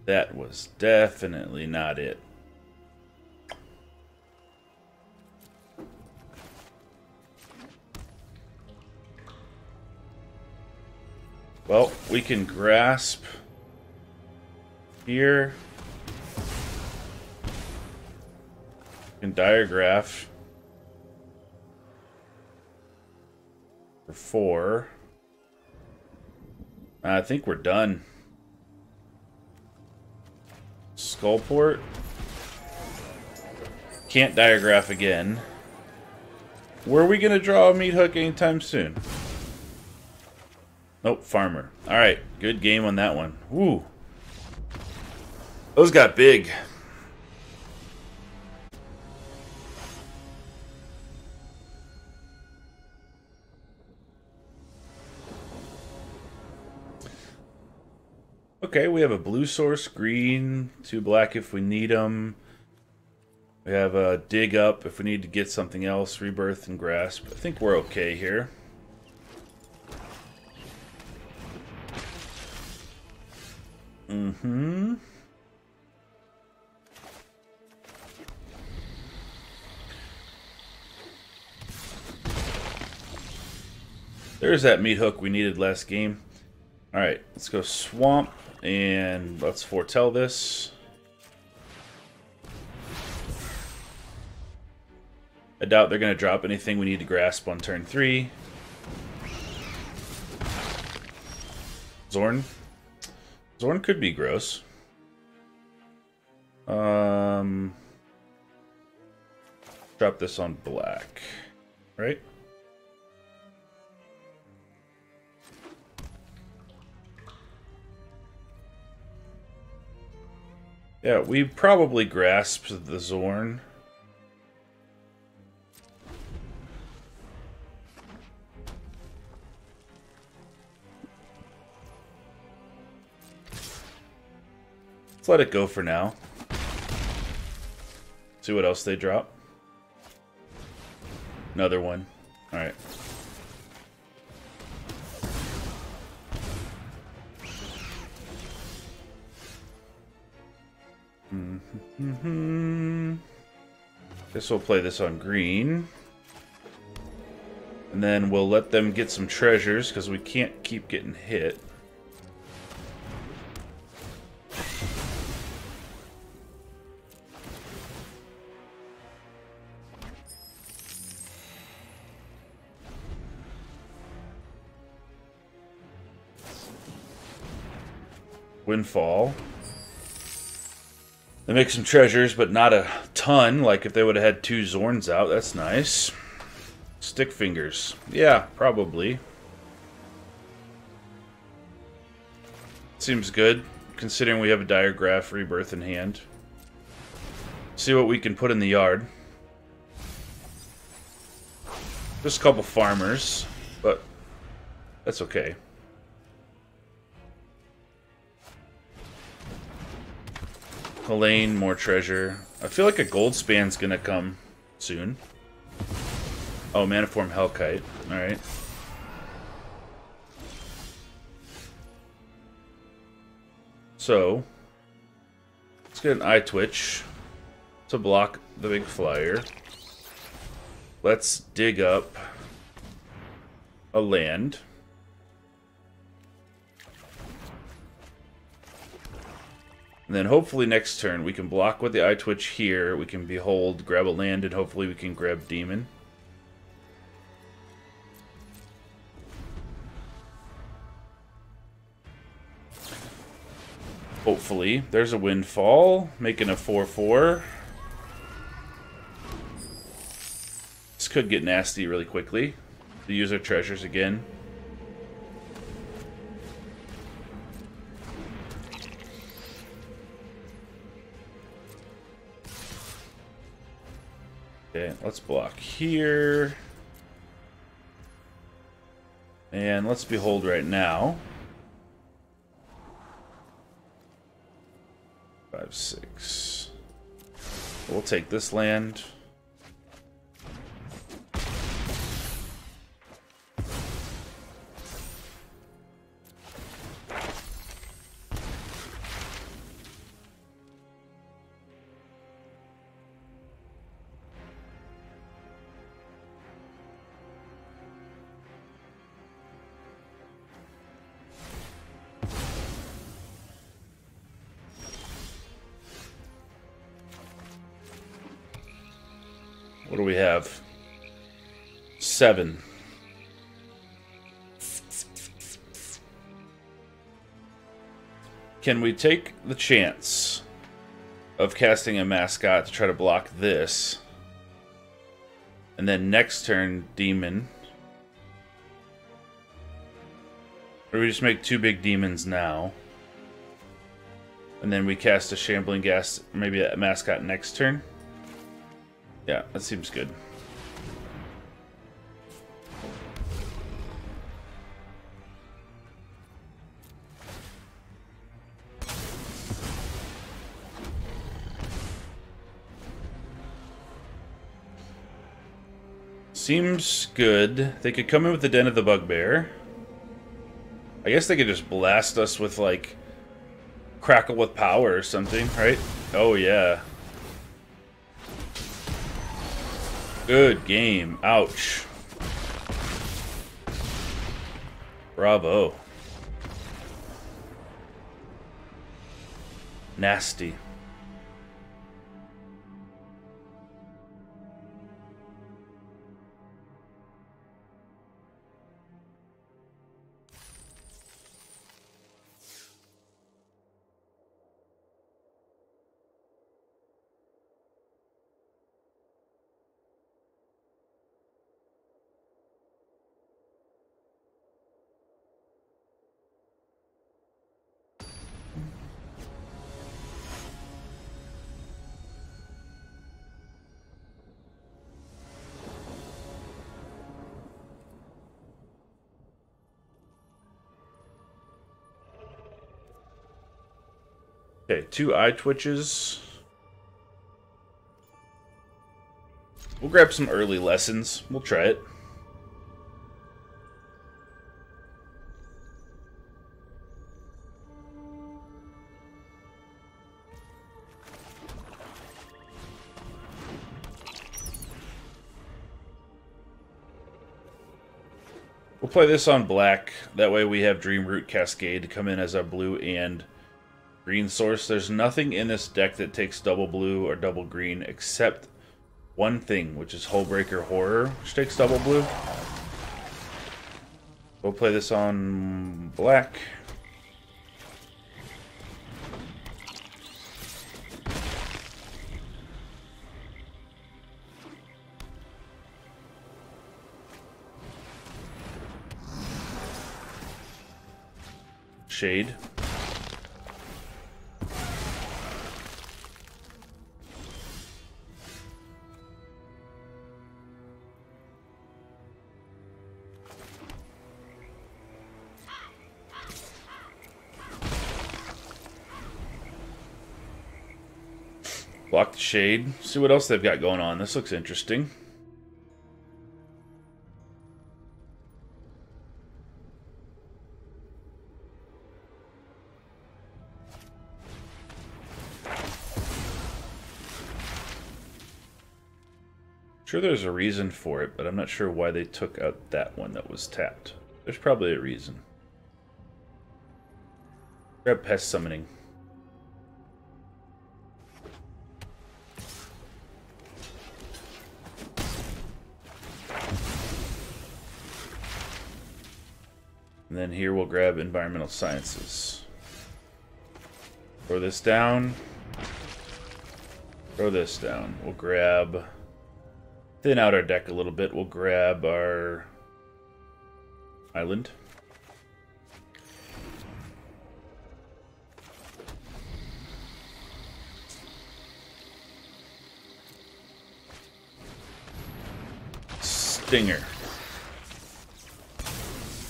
That was definitely not it. Well, we can grasp here. And Diregraf for four. I think we're done. Skullport. Can't Diregraf again. Were we gonna draw a meat hook anytime soon? Nope, farmer. Alright, good game on that one. Woo. Those got big. Okay, we have a blue source, green, two black if we need them. We have a dig up if we need to get something else, rebirth and grasp. I think we're okay here. Mm-hmm. There's that meat hook we needed last game. Alright, let's go swamp and let's foretell this. I doubt they're going to drop anything we need to grasp on turn three. Zorn. Zorn could be gross. Um, drop this on black, right? Yeah, we probably grasped the Zorn. Let's let it go for now. See what else they drop. Another one. Alright. Mm-hmm. Guess we'll play this on green. And then we'll let them get some treasures because we can't keep getting hit. Windfall. They make some treasures, but not a ton. Like if they would have had two Zorns out, that's nice. Stickfingers. Yeah, probably. Seems good, considering we have a Diregraf Rebirth in hand. See what we can put in the yard. Just a couple farmers, but that's okay. Helene, more treasure. I feel like a gold span's gonna come soon. Oh, Maniform Hellkite. Alright. So, let's get an Eyetwitch to block the big flyer. Let's dig up a land. And then hopefully next turn we can block with the Eyetwitch here, we can behold, grab a land, and hopefully we can grab Demon. Hopefully. There's a Windfall, making a four four. This could get nasty really quickly. We use our treasures again. Okay, let's block here. And let's behold right now. Five, six. We'll take this land. What do we have? Seven. Can we take the chance of casting a mascot to try to block this? And then next turn, Demon. Or we just make two big demons now. And then we cast a Shambling Ghast, maybe a mascot next turn. Yeah, that seems good. Seems good. They could come in with the Den of the Bugbear. I guess they could just blast us with, like, Crackle with Power or something, right? Oh, yeah. Good game. Ouch. Bravo. Nasty. Okay, two eye twitches. We'll grab some early lessons. We'll try it. We'll play this on black. That way we have Dreamroot Cascade to come in as our blue and green source. There's nothing in this deck that takes double blue or double green except one thing, which is Hullbreaker Horror, which takes double blue. We'll play this on black. Shade. Block the shade. See what else they've got going on. This looks interesting. Sure, there's a reason for it, but I'm not sure why they took out that one that was tapped. There's probably a reason. Grab Pest Summoning. And then here we'll grab Environmental Sciences. Throw this down. Throw this down. We'll grab... thin out our deck a little bit. We'll grab our... island. Stinger.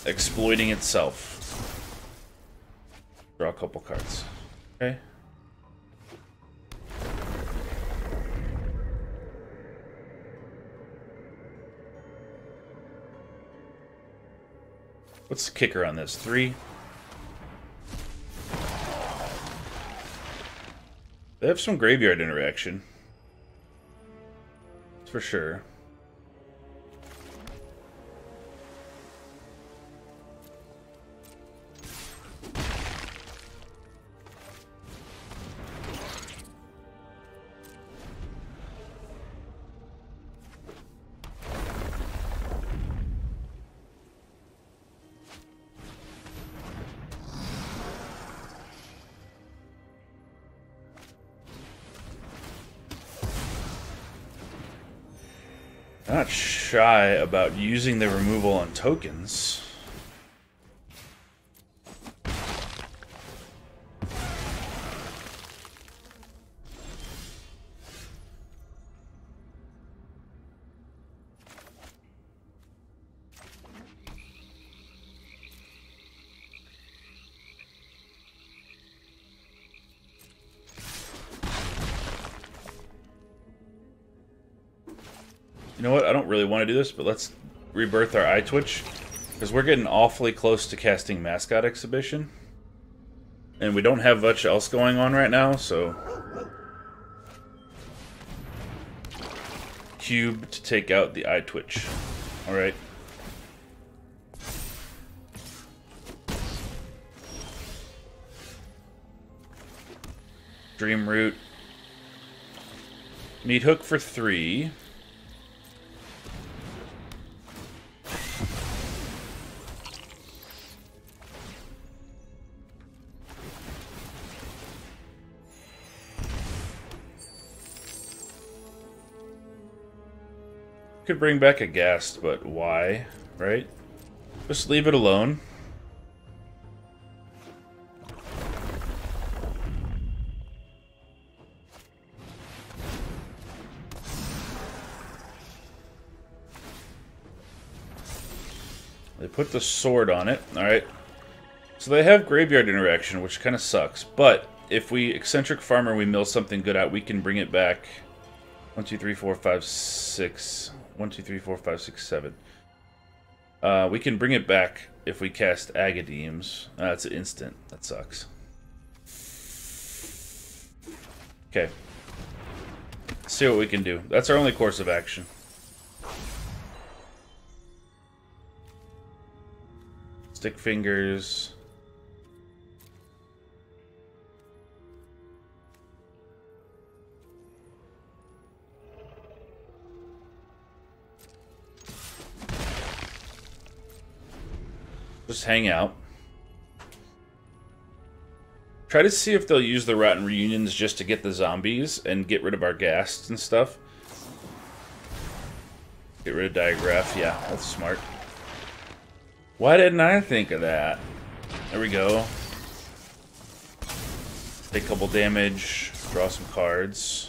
Exploiting itself. Draw a couple cards. Okay. What's the kicker on this? Three. They have some graveyard interaction. That's for sure. Not shy about using the removal on tokens. You know what? I don't really want to do this, but let's rebirth our Eyetwitch, because we're getting awfully close to casting Mascot Exhibition. And we don't have much else going on right now, so... Cube to take out the Eyetwitch. Alright. Dreamroot. Meat Hook for three. Could bring back a Ghast, but why, right? Just leave it alone. They put the sword on it, alright. So they have graveyard interaction, which kind of sucks, but if we Eccentric Farmer, we mill something good out, we can bring it back. one, two, three, four, five, six... one, two, three, four, five, six, seven. Uh, we can bring it back if we cast Agadeem's. Uh, that's an instant. That sucks. Okay. Let's see what we can do. That's our only course of action. Stickfingers. Just hang out. Try to see if they'll use the Rotten Reunions just to get the zombies and get rid of our Ghasts and stuff. Get rid of Diregraf. Yeah, that's smart. Why didn't I think of that? There we go. Take a couple damage. Draw some cards.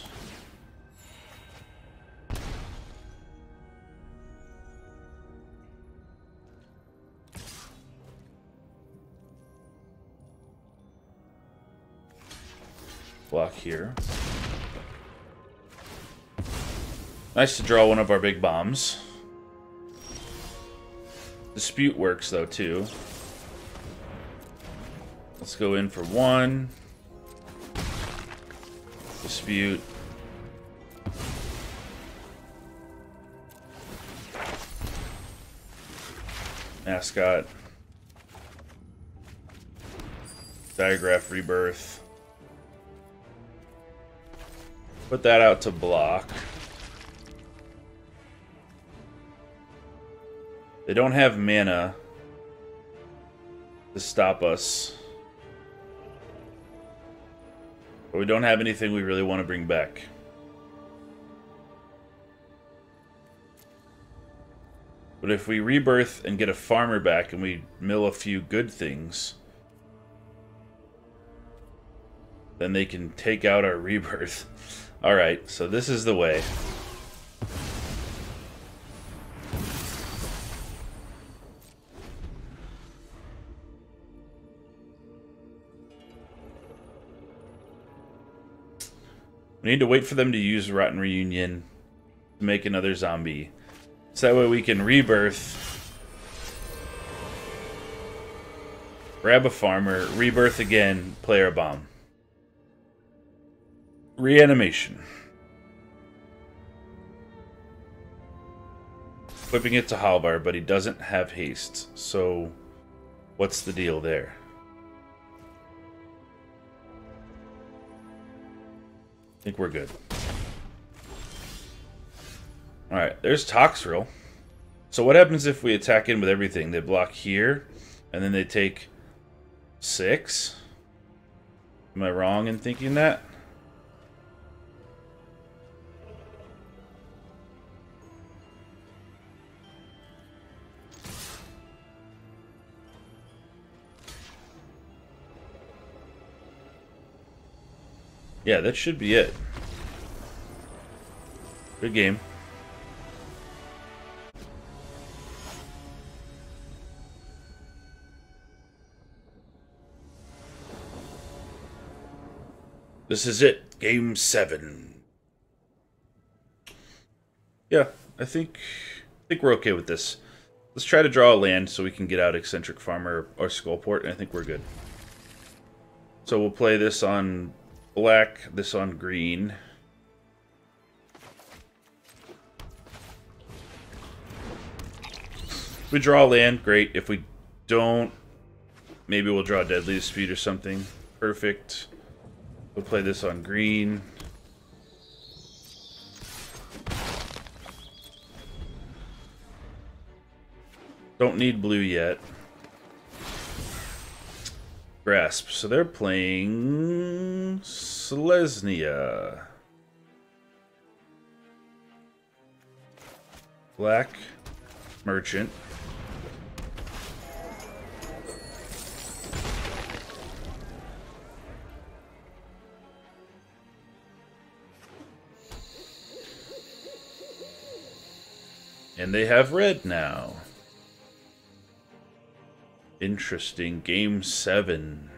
Block here. Nice to draw one of our big bombs. Dispute works though too. Let's go in for one. Dispute. Mascot. Diregraf Rebirth. Put that out to block. They don't have mana to stop us. But we don't have anything we really want to bring back. But if we rebirth and get a farmer back and we mill a few good things, then they can take out our rebirth. Alright, so this is the way. We need to wait for them to use Rotten Reunion to make another zombie. So that way we can rebirth, grab a farmer, rebirth again, play our bomb. Reanimation. Equipping it to Halvar, but he doesn't have haste, so what's the deal there? I think we're good. Alright, there's Toxrill. So what happens if we attack in with everything? They block here, and then they take six? Am I wrong in thinking that? Yeah, that should be it. Good game. This is it. Game seven. Yeah, I think I think we're okay with this. Let's try to draw a land so we can get out Eccentric Farmer or Skullport, and I think we're good. So we'll play this on black, this on green. We draw land, great. If we don't, maybe we'll draw Deadly Dispute or something. Perfect. We'll play this on green. Don't need blue yet. Grasp. So they're playing Selesnya. Black Merchant. And they have red now. Interesting. Game seven.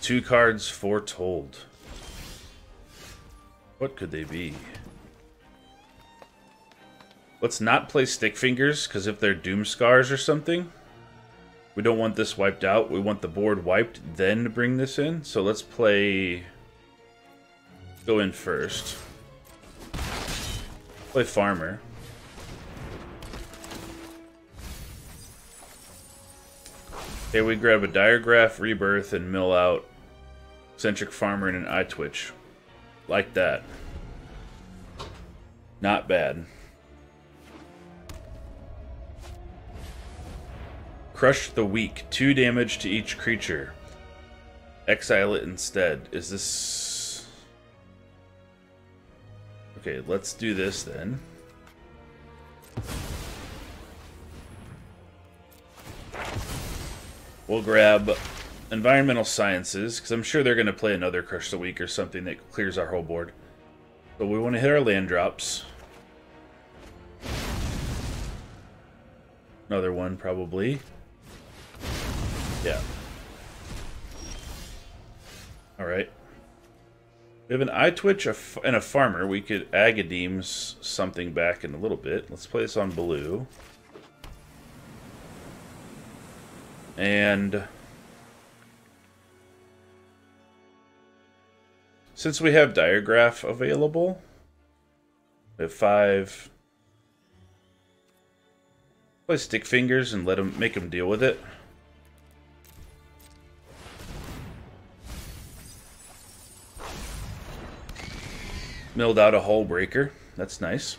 Two cards foretold. What could they be? Let's not play Stickfingers, because if they're Doom Scars or something, we don't want this wiped out. We want the board wiped, then bring this in. So let's play... Go in first. Play Farmer. Okay, we grab a Diregraf Rebirth and mill out Eccentric Farmer and an Eyetwitch. Like that. Not bad. Crush the Weak. Two damage to each creature. Exile it instead. Is this... Okay, let's do this then. We'll grab Environmental Sciences, because I'm sure they're going to play another Crush the Weak or something that clears our whole board. But we want to hit our land drops. Another one, probably. Yeah. Alright. We have an Eyetwitch and a Farmer. We could Agadeem's something back in a little bit. Let's play this on blue. And... since we have Diregraf available, we have five. Play Stickfingers and let him, make him deal with it. Milled out a Hullbreaker. That's nice.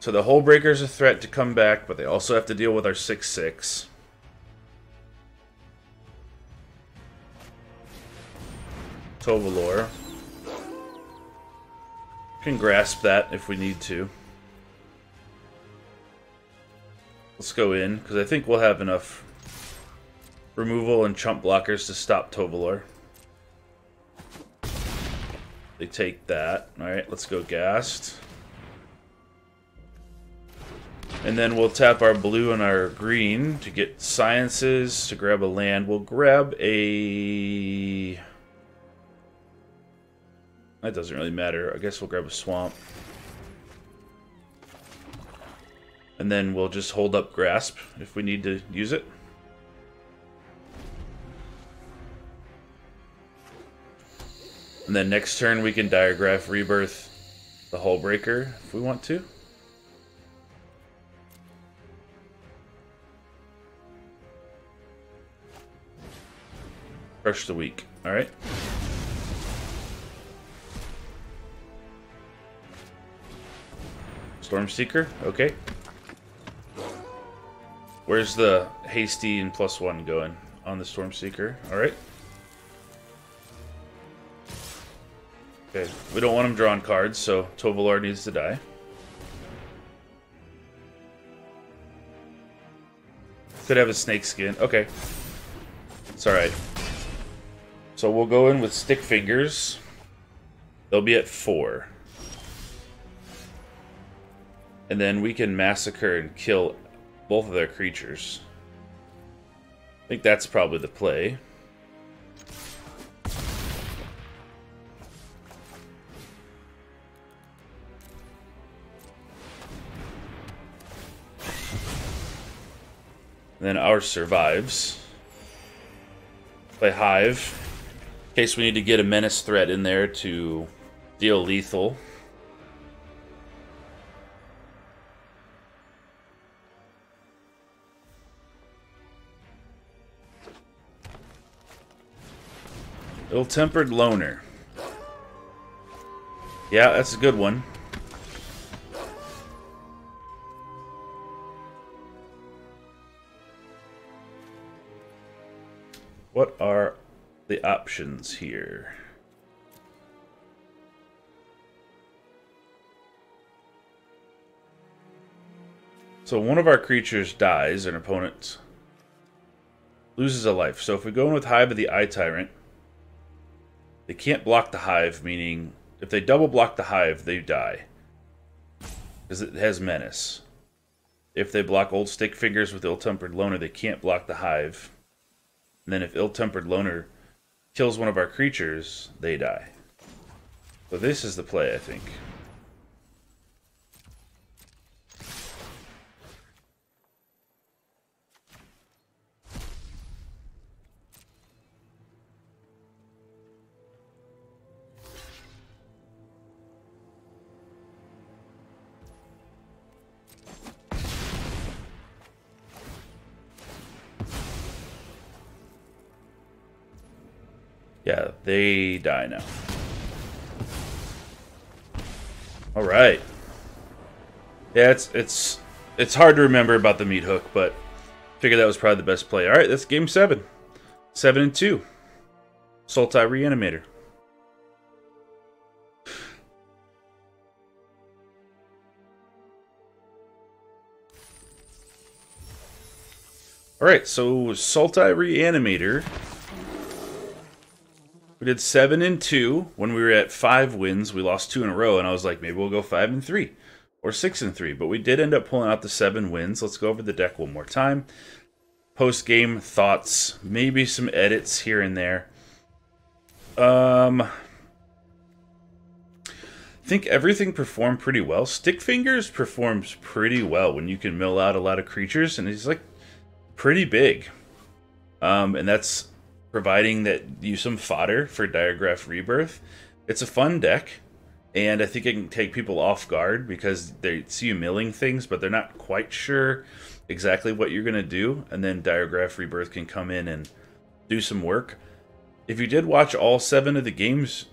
So the Hullbreaker's a threat to come back, but they also have to deal with our six six. Tovalor. Can grasp that if we need to. Let's go in, because I think we'll have enough removal and chump blockers to stop Tovalor. They take that. Alright, let's go Ghast. And then we'll tap our blue and our green to get sciences, to grab a land. We'll grab a... that doesn't really matter. I guess we'll grab a swamp. And then we'll just hold up Grasp if we need to use it. And then next turn we can Diregraf Rebirth the Hullbreaker if we want to. Crush the Weak. Alright. Stormseeker. Okay. Where's the hasty and plus one going on the Stormseeker? Alright. Okay, we don't want him drawing cards, so Tovalor needs to die. Could have a snake skin. Okay. It's alright. So we'll go in with Stickfingers. They'll be at four. And then we can massacre and kill both of their creatures. I think that's probably the play. And then ours survives. Play Hive. In case we need to get a menace threat in there to deal lethal. Ill-tempered Loner. Yeah, that's a good one. What are the options here? So one of our creatures dies, an opponent loses a life. So if we go in with Hive of the Eye Tyrant, they can't block the Hive, meaning if they double block the Hive, they die. Because it has menace. If they block Old Stickfingers with Ill-tempered Loner, they can't block the Hive. And then if Ill-tempered Loner kills one of our creatures, they die. So this is the play, I think. Yeah, they die now. All right. Yeah, it's it's it's hard to remember about the meat hook, but I figured that was probably the best play. All right, that's game seven, seven and two. Sultai Reanimator. All right, so Sultai Reanimator. We did seven and two. When we were at five wins, we lost two in a row, and I was like, maybe we'll go five and three, or six and three. But we did end up pulling out the seven wins. Let's go over the deck one more time. Post-game thoughts, maybe some edits here and there. Um, I think everything performed pretty well. Stickfingers performs pretty well when you can mill out a lot of creatures, and he's like pretty big, um, and that's. Providing that you some fodder for Diregraf Rebirth. It's a fun deck, and I think it can take people off guard because they see you milling things, but they're not quite sure exactly what you're going to do, and then Diregraf Rebirth can come in and do some work. If you did watch all seven of the games,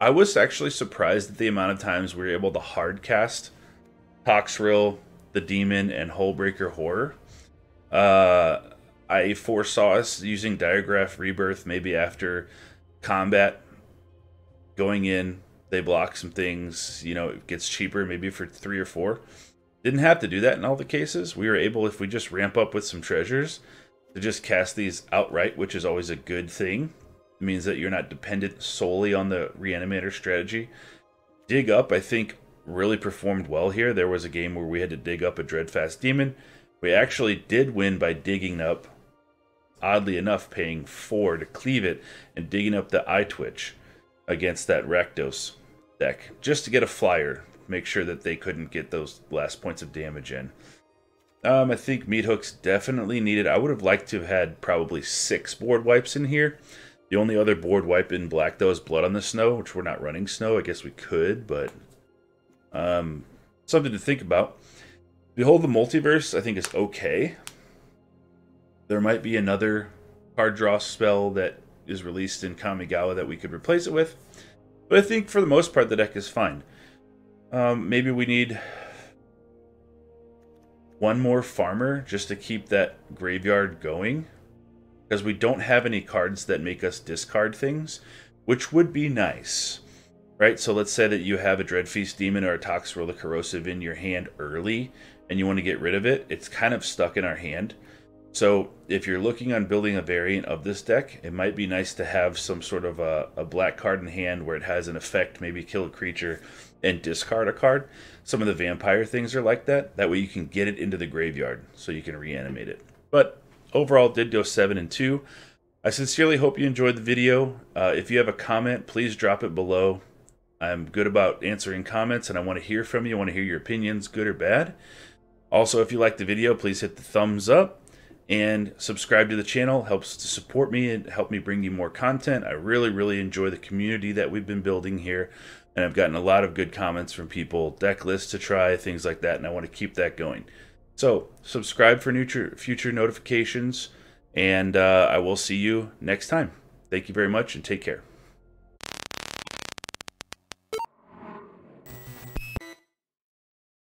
I was actually surprised at the amount of times we were able to hardcast Toxrill, the Demon, and Hullbreaker Horror. Uh... I foresaw us using Diregraf Rebirth maybe after combat, going in, they block some things, you know, it gets cheaper maybe for three or four. Didn't have to do that in all the cases. We were able, if we just ramp up with some treasures, to just cast these outright, which is always a good thing. It means that you're not dependent solely on the Reanimator strategy. Dig Up, I think, really performed well here. There was a game where we had to dig up a Dreadfeast Demon. We actually did win by digging up, oddly enough, paying four to cleave it and digging up the Eyetwitch against that Rakdos deck just to get a flyer, make sure that they couldn't get those last points of damage in. Um, I think Meat Hook's definitely needed. I would have liked to have had probably six board wipes in here. The only other board wipe in black, though, is Blood on the Snow, which we're not running Snow. I guess we could, but um, something to think about. Behold the Multiverse, I think, is okay. There might be another card draw spell that is released in Kamigawa that we could replace it with. But I think for the most part the deck is fine. Um, maybe we need one more farmer just to keep that graveyard going. Because we don't have any cards that make us discard things, which would be nice. Right? So let's say that you have a Dreadfeast Demon or a Toxrill the Corrosive in your hand early and you want to get rid of it. It's kind of stuck in our hand. So if you're looking on building a variant of this deck, it might be nice to have some sort of a, a black card in hand where it has an effect, maybe kill a creature and discard a card. Some of the vampire things are like that. That way you can get it into the graveyard so you can reanimate it. But overall, it did go seven and two. I sincerely hope you enjoyed the video. Uh, if you have a comment, please drop it below. I'm good about answering comments, and I want to hear from you. I want to hear your opinions, good or bad. Also, if you liked the video, please hit the thumbs up. and subscribe to the channel. Helps to support me and help me bring you more content. I really, really enjoy the community that we've been building here, and I've gotten a lot of good comments from people, deck lists to try, things like that, and I want to keep that going. So subscribe for future notifications, and uh, I will see you next time. Thank you very much, and take care.